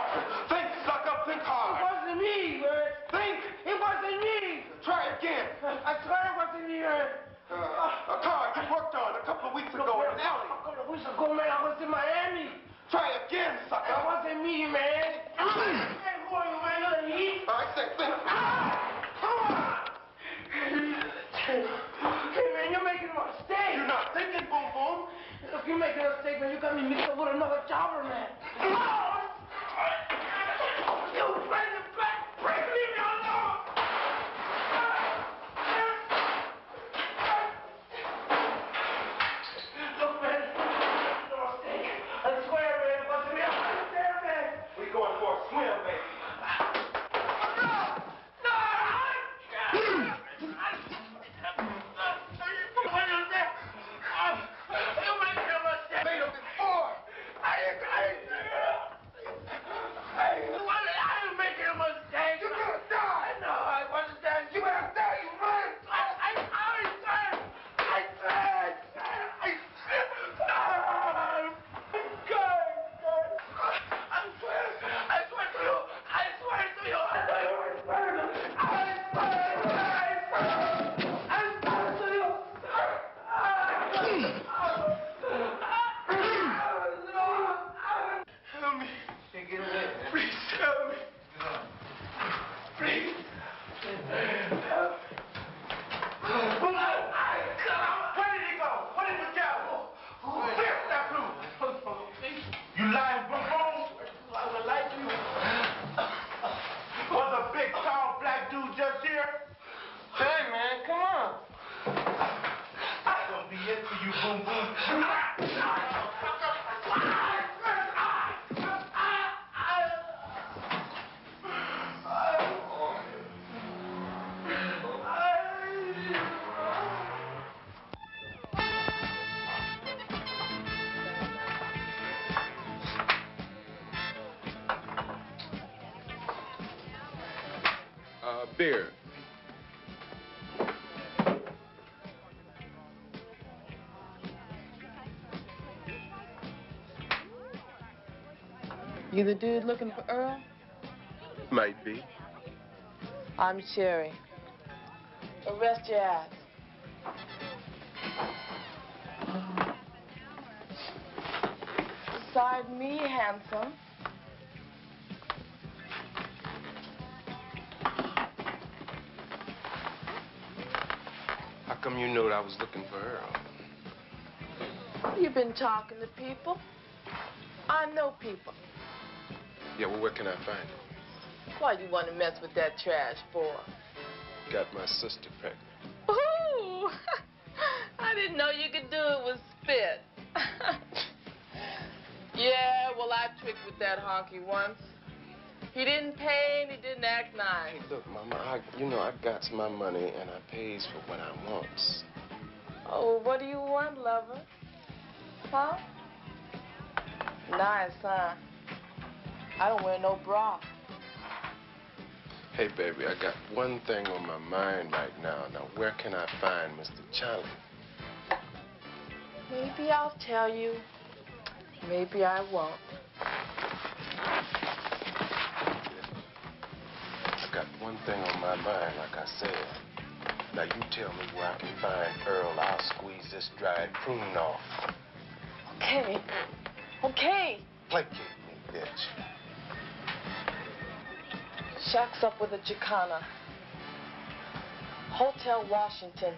Think, suck up, think hard. It wasn't me, man. Think. It wasn't me. Try again. I swear it wasn't me, man. A car you worked on a couple of weeks ago in an alley. A couple of weeks ago, man, I was in Miami. Try again, sucker. It wasn't me, man. Hey, boy, you ain't gonna eat. I said think. Come on. You make a mistake, man. You got me mixed up with another jobber, man. Oh! You bring it back, break. Leave me alone. Look, man. That's no mistake. I swear, man. What's the matter? I swear, man. We going for a swim, baby. Beer. You the dude looking for Earl? Might be. I'm Sherry. Arrest your ass. Beside me, handsome. How come you know that I was looking for Earl? You've been talking to people. I know people. Yeah, well, where can I find him? Why do you want to mess with that trash boy? Got my sister pregnant. Ooh! I didn't know you could do it with spit. Yeah, well, I tricked with that honky once. He didn't pay and he didn't act nice. Hey, look, Mama, I got my money and I pays for what I wants. Oh, what do you want, lover? Huh? Nice, huh? I don't wear no bra. Hey, baby, I got one thing on my mind right now. Now, where can I find Mr. Charlie? Maybe I'll tell you. Maybe I won't. Got one thing on my mind, like I said. Now you tell me where I can find Earl. I'll squeeze this dried prune off. Okay. Okay. Placate me, bitch. Shacks up with a Chicana. Hotel Washington.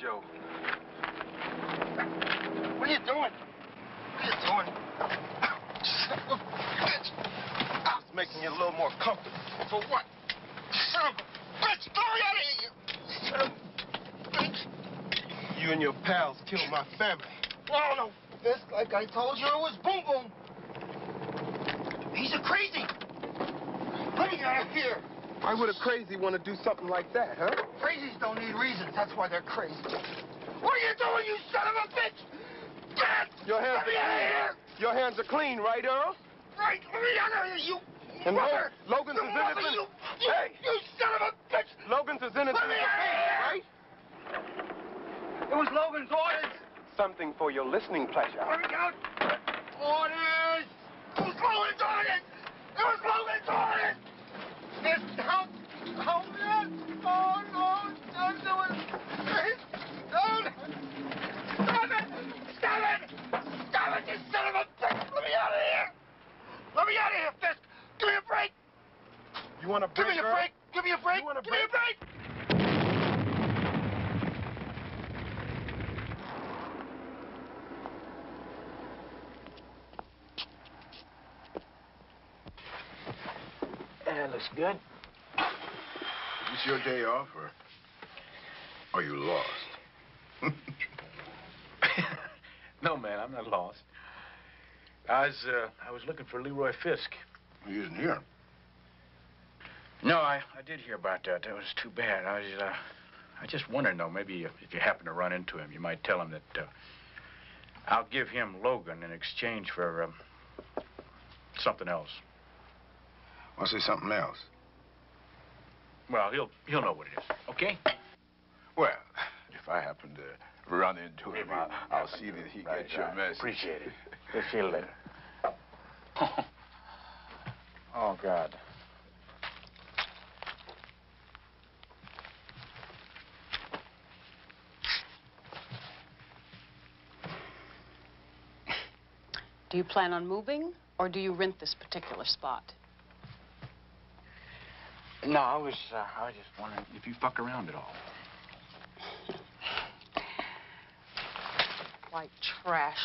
show. What are you doing? What are you doing? Son of a bitch. I was making you a little more comfortable. For what? Son of a bitch, glory out of here. Son of a bitch. You and your pals killed my family. I don't know, Fisk. Like I told you, it was Boom Boom. He's a crazy. Let me out of here. Why would a crazy want to do something like that, huh? Crazies don't need reasons. That's why they're crazy. What are you doing, you son of a bitch? Get your hands, let me out of here. Your hands are clean, right, Earl? Right. Let me out of here, you and mother. Logan's is innocent. Hey. You son of a bitch. Logan's is innocent. Let me out of here. Right? It was Logan's orders. Something for your listening pleasure. Let me out. Orders. It was Logan's orders. It was Logan's orders. This help, help me! Oh no! Don't do it! Please, don't! Stop it! Stop it! Stop it! You son of a bitch! Let me out of here! Let me out of here, Fisk! Give me a break! You want a break? Give me a break! Give me a break! Give me a break! Looks good. Is this your day off, or are you lost? No, man, I'm not lost. I was looking for Leroy Fisk. He isn't here. No, I did hear about that. That was too bad. I just wondered, though, maybe if you happen to run into him, you might tell him that I'll give him Logan in exchange for something else. I'll say something else. Well, he'll know what it is, okay? Well, if I happen to run into him, I'll see that he gets your message. Appreciate it. We'll see you later. Oh, God. Do you plan on moving, or do you rent this particular spot? No, I was just wondering if you fuck around at all. White trash.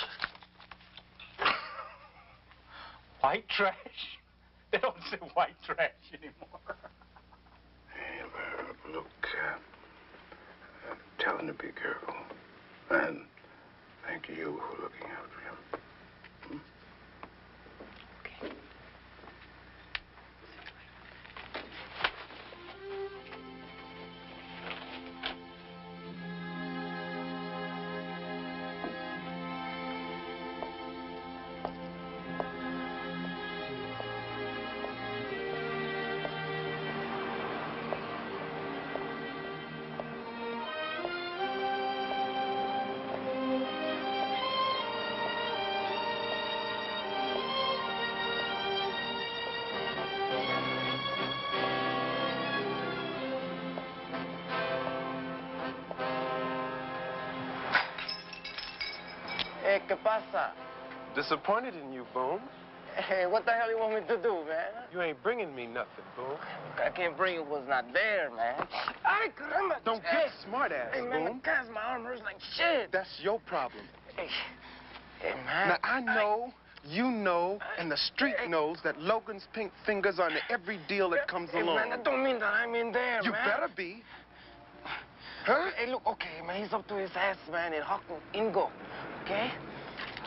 White trash? They don't say white trash anymore. Hey, look, I'm telling you to be careful. And thank you for looking after him. Disappointed in you, Boom. Hey, what the hell you want me to do, man? You ain't bringing me nothing, Boom. I can't bring it what's not there, man. I could. I'm a... Don't get smart ass, hey, Boom. Hey, man, because my arm hurts like shit. That's your problem. Hey, hey, man. Now, I know, you know, and the street knows that Logan's pink fingers are on every deal that comes along. Hey, man, I don't mean that. I mean there, you man. You better be. Huh? Hey, look, okay, man, he's up to his ass, man, in Hocken Ingo, okay?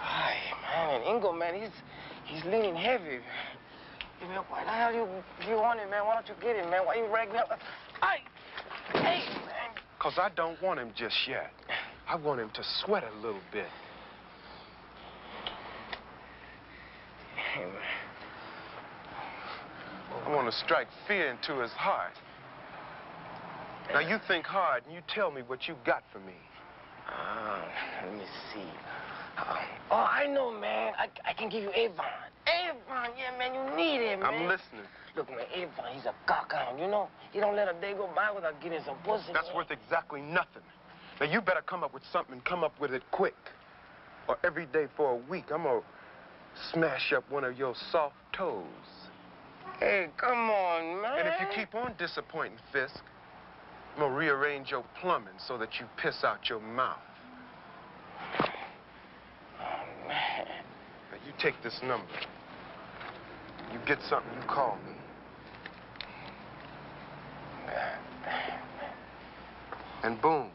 Hi, man, and Ingo, man, he's leaning heavy. Hey, man, why the hell you want him, man? Why don't you get him, man? Why you ragging up? Hey, man. Because I don't want him just yet. I want him to sweat a little bit. Hey, man. I want to strike fear into his heart. Now, you think hard, and you tell me what you got for me. Let me see. Oh, I know, man. I can give you Avon. Avon, yeah, man, you need it, man. I'm listening. Look, man, Avon, he's a cockhound, you know? He don't let a day go by without getting some pussy. That's worth exactly nothing. Now, you better come up with something, come up with it quick. Or every day for a week, I'm gonna smash up one of your soft toes. Hey, come on, man. And if you keep on disappointing Fisk, I'm gonna rearrange your plumbing so that you piss out your mouth. Oh, man. Now, you take this number. You get something, you call me. And boom.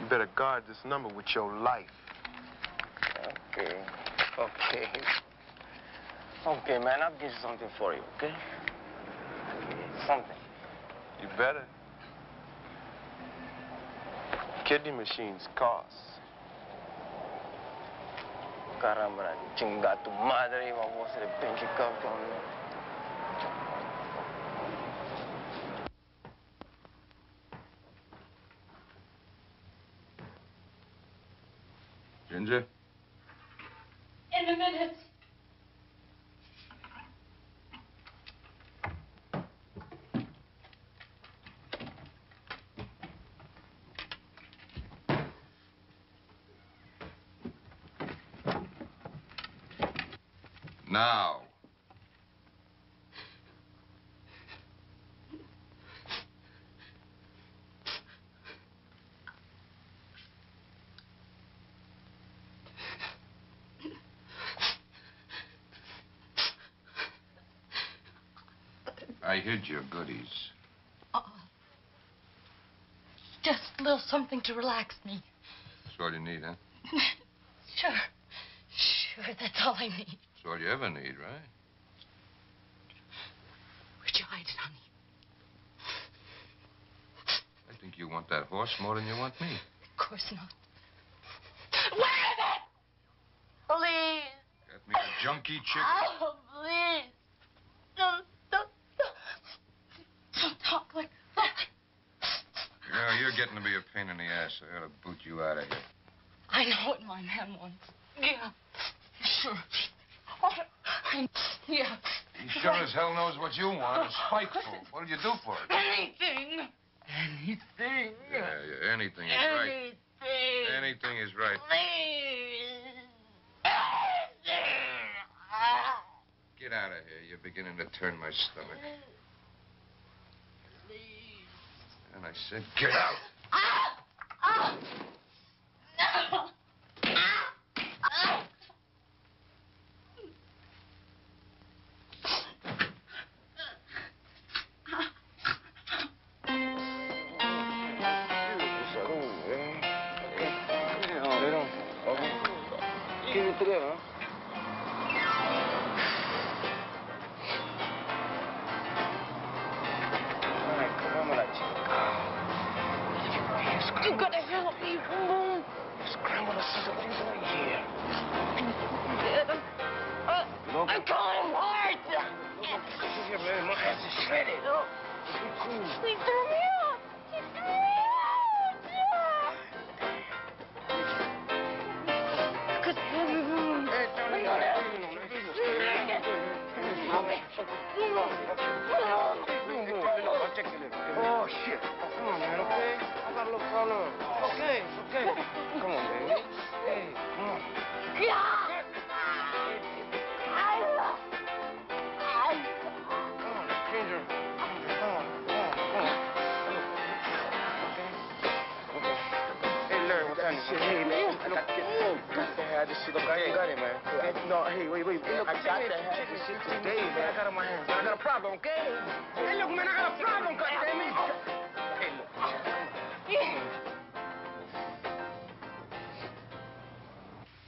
You better guard this number with your life. Okay. Okay. Okay, man, I'll get something for you, okay? Something. You better. Kidney machines cost. Caramba, la chinga tu madre, vamos a pinche campeón. Ginger? In a minute. Now. I hid your goodies. Just a little something to relax me. That's all you need, huh? Sure. Sure, that's all I need. That's all you ever need, right? Where'd you hide it, honey? I think you want that horse more than you want me. Of course not. Where is it? Please. Get me a junkie chicken. Oh, please. Don't talk like that. You know, you're getting to be a pain in the ass. I ought to boot you out of here. I know what my man wants. Yeah, sure. Yeah. He sure as hell knows what you want. It's spiteful. What'll you do for it? Anything. Anything. Yeah, anything is right. Anything. Anything is right. Please. Anything. Get out of here. You're beginning to turn my stomach. And I said, get out. No.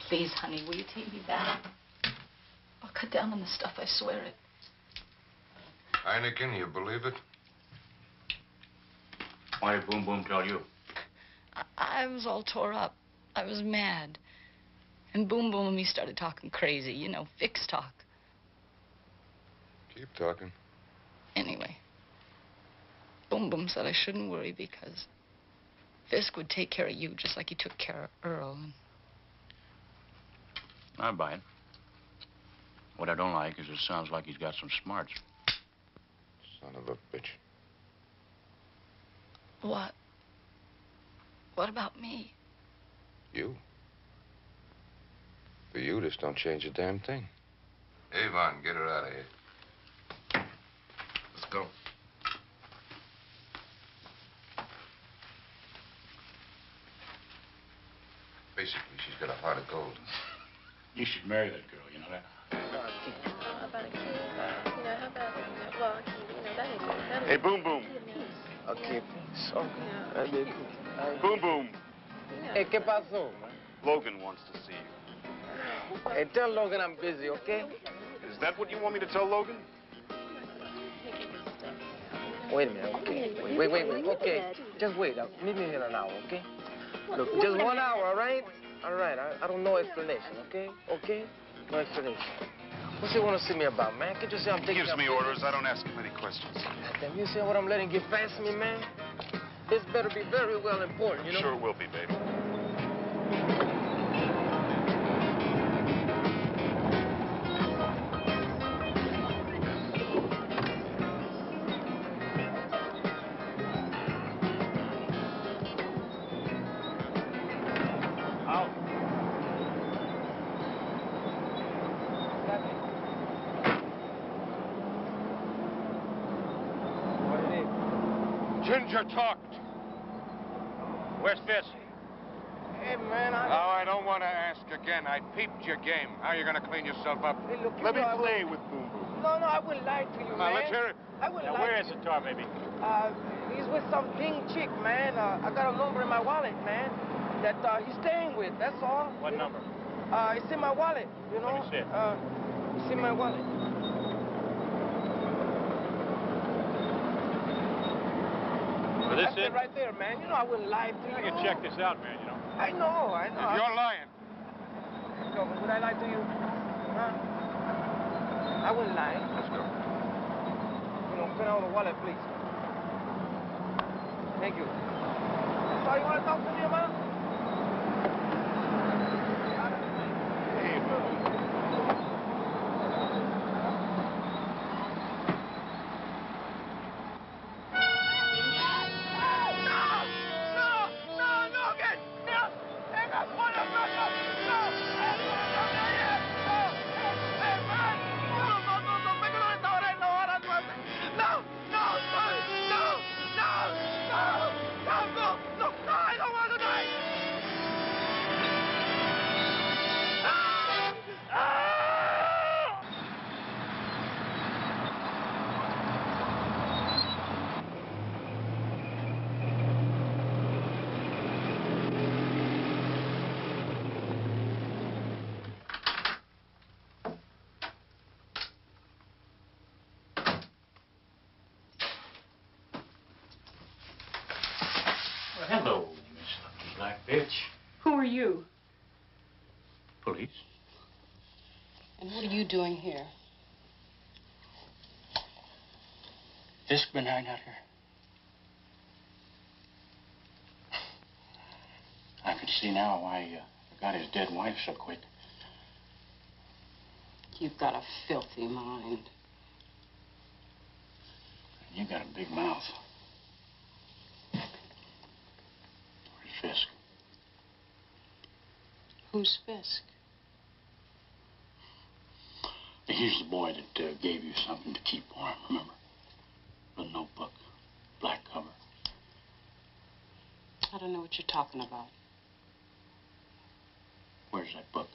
Please, honey, will you take me back? I'll cut down on the stuff, I swear it. Heineken, you believe it? Why did Boom Boom tell you? I was all tore up. I was mad. And Boom Boom and me started talking crazy, you know, fix talk. Keep talking. Anyway, Boom Boom said I shouldn't worry because Fisk would take care of you just like he took care of Earl. I buy it. What I don't like is it sounds like he's got some smarts. Son of a bitch. What? What about me? You? For you, this don't change a damn thing. Avon, get her out of here. Let's go. Basically, she's got a heart of gold. You should marry that girl, you know that? Hey, Boom Boom. Okay, peace. Okay. Boom Boom. Hey, ¿qué pasó? Logan wants to see you. Hey, tell Logan I'm busy, okay? Is that what you want me to tell Logan? Wait a minute, okay. Wait. Okay, just wait. Meet me here in an hour, okay? Look, just 1 hour, all right? All right, I don't know explanation, okay? Okay? No explanation. What's he want to see me about, man? Can't you say I'm taking... He gives me orders. I don't ask him any questions. Damn, you see what I'm letting get past me, man? This better be very well important, you know? Sure it will be, baby. Ginger talked. Where's Fisk? Hey, man, I don't want to ask again. I peeped your game. How are you going to clean yourself up? Hey, look, Let me play with Boom Boom. No, I wouldn't lie to you, man. Let's hear it. Where is the tar, baby? He's with some pink chick, man. I got a number in my wallet, man, that he's staying with. That's all. What number? It's in my wallet, you know? Let me see it. It's in my wallet. That's it right there, man. You know I wouldn't lie to you. I can check this out, man, you know. I know. If you're lying. Yo, would I lie to you? Huh? I wouldn't lie. Let's go. You know, put out the wallet, please. Thank you. That's all you want to talk to me about? Hey, brother. Hello, Miss Lucky Black Bitch. Who are you? Police. And what are you doing here? Fisk been hiding out here. I can see now why I got his dead wife so quick. You've got a filthy mind. And you got a big mouth. Fisk. Who's Fisk? He's the boy that gave you something to keep for him, remember? A notebook, black cover. I don't know what you're talking about. Where's that book?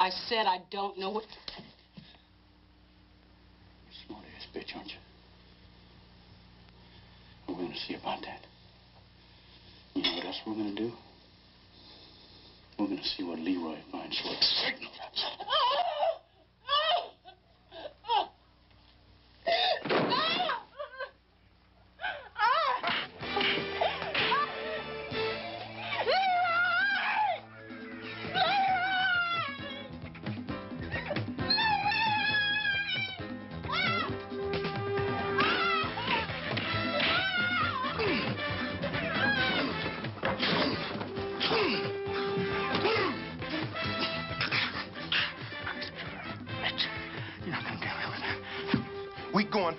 I said I don't know what... Smart ass bitch, aren't you? We're going to see about that. You know what else we're going to do? We're going to see what Leroy finds for the signal.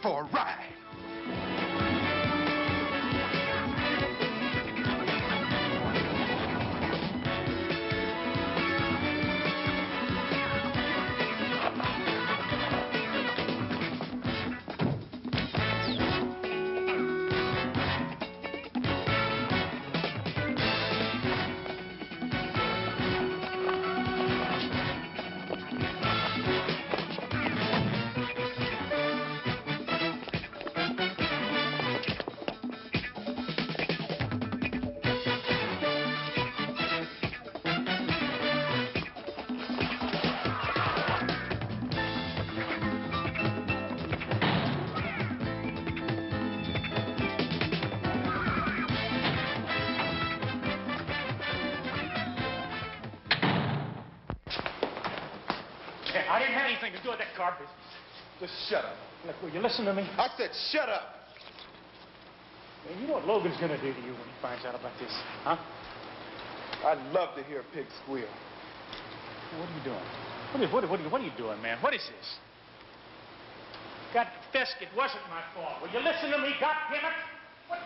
For a ride. again. I didn't have anything to do with that car business. Just shut up. Look, will you listen to me? I said shut up. Man, you know what Logan's going to do to you when he finds out about this, huh? I'd love to hear a pig squeal. What are you doing? What are you doing, man? What is this? God, Fisk, it wasn't my fault. Will you listen to me, goddammit? What?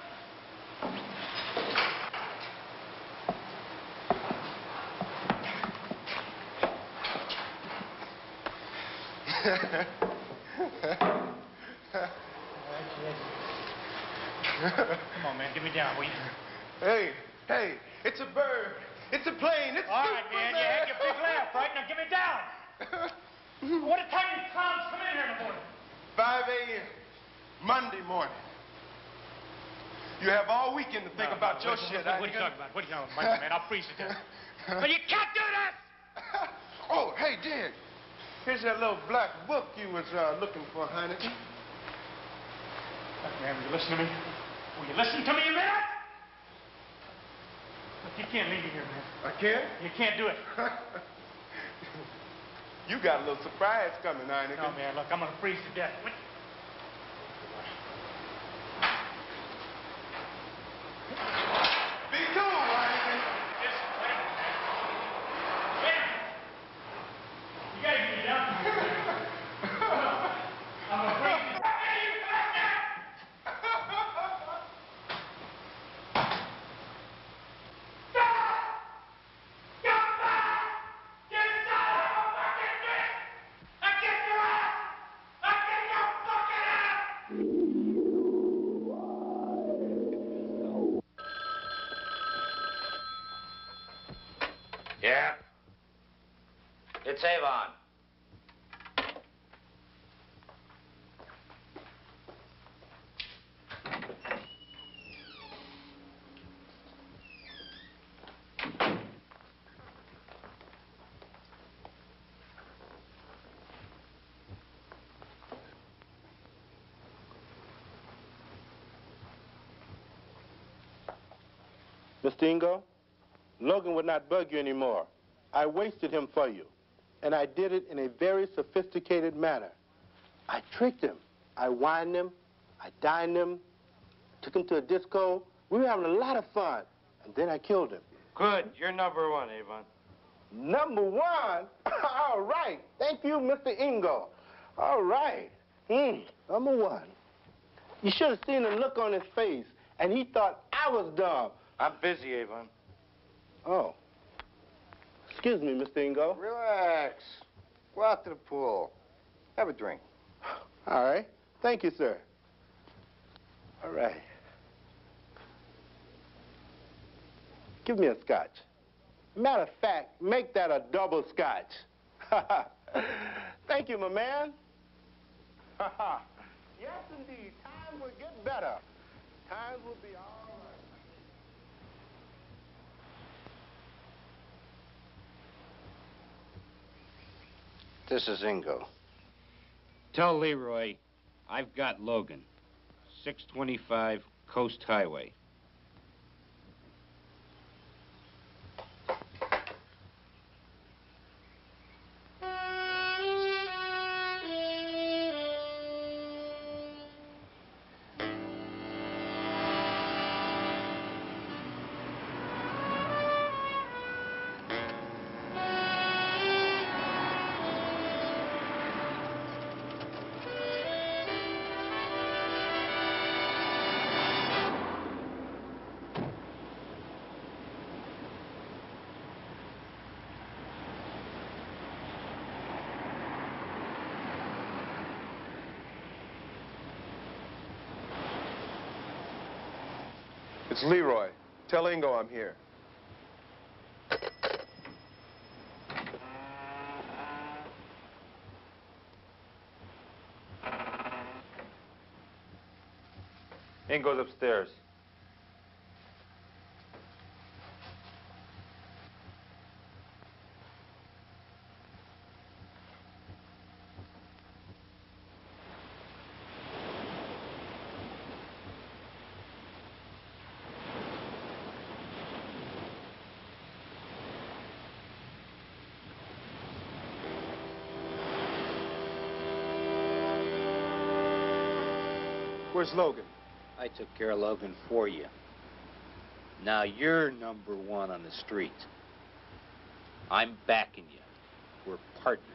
Come on, man, get me down, will you? Hey, hey, it's a bird. It's a plane. It's all right, man. You had your big laugh, right? Now get me down. What time did clowns come in here in the morning? 5 a.m. Monday morning. You have all weekend to think about your shit. What are you talking about? What are you talking about, man? I'll freeze to death. But you can't do this! Oh, hey, Dick. Here's that little black book you was looking for, Heineken. Look, man, will you listen to me? Will you listen to me a minute? Look, you can't leave me here, man. I can't? You can't do it. You got a little surprise coming, Heineken. No, man, look, I'm going to freeze to death. What? Be cool, Heineken. Just wait. Wait. You got to get me down. I'm going to freeze to death. Avon. Mr. Ringo, Logan would not bug you anymore. I wasted him for you. And I did it in a very sophisticated manner. I tricked him. I wined him. I dined him. Took him to a disco. We were having a lot of fun. And then I killed him. Good. You're number one, Avon. Number one? All right. Thank you, Mr. Ringo. All right. Number one. You should have seen the look on his face. And he thought I was dumb. I'm busy, Avon. Oh. Excuse me, Mr. Ringo. Relax. Go out to the pool. Have a drink. All right. Thank you, sir. All right. Give me a scotch. Matter of fact, make that a double scotch. Thank you, my man. Yes, indeed. Time will get better. Time will be all right. This is Ringo. Tell Leroy I've got Logan. 625 Coast Highway. It's Leroy. Tell Ringo I'm here. Ringo's upstairs. Where's Logan? I took care of Logan for you. Now you're number one on the street. I'm backing you. We're partners.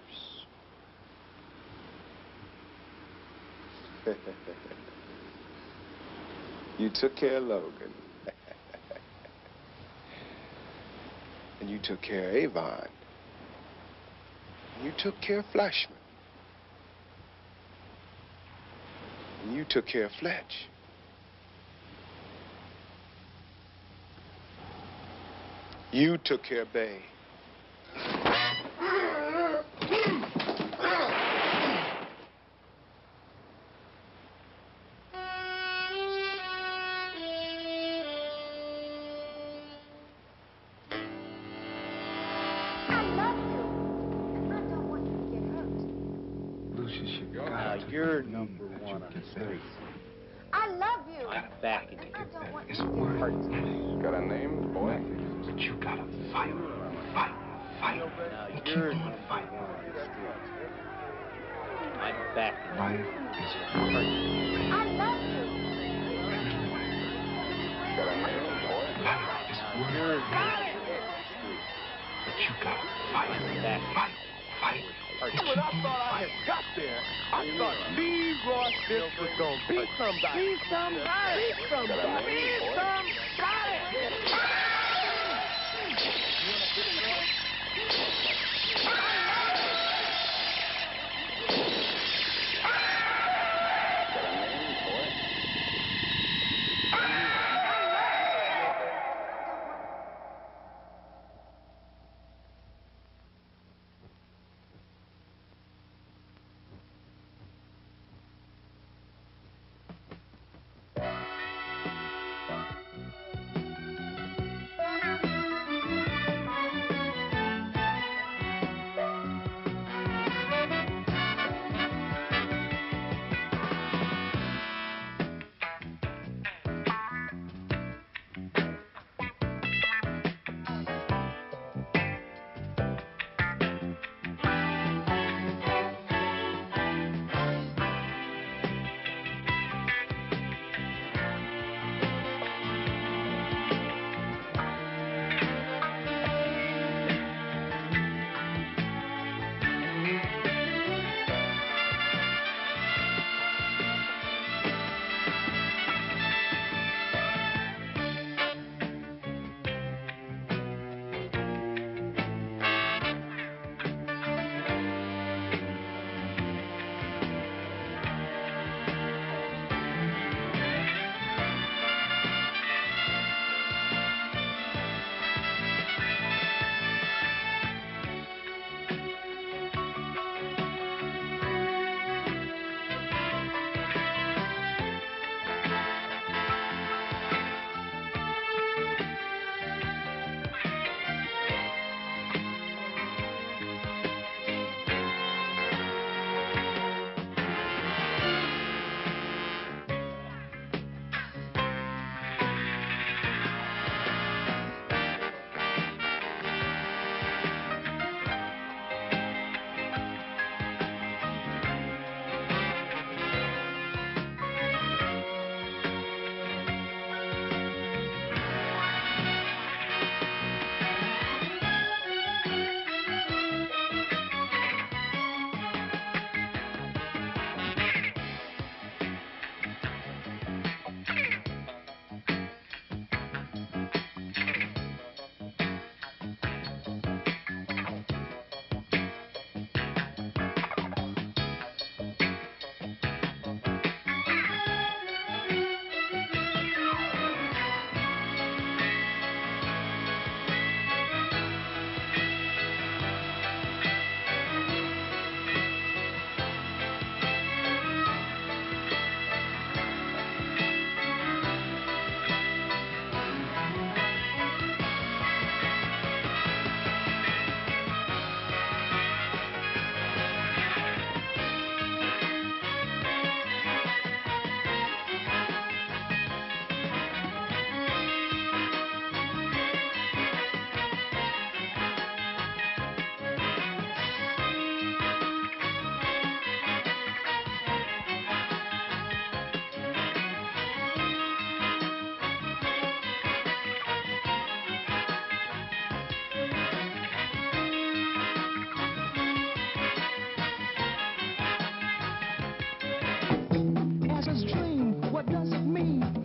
You took care of Logan. And you took care of Avon. And you took care of Fleischmann. And you took care of Fletcher. You took care of Bay. I love you. I'm backing you. It's worth it. Got a name, boy? But you gotta fight. Fight. Fight. And keep on fighting. I'm backing you. Life is worth it. I love you. Got a name, boy? Life is worth it. But you gotta fight. Fight. Fight. When I thought I had got there, I thought Leroy Fisk was going to be somebody. Be somebody. Be somebody. Be as a dream. What does it mean?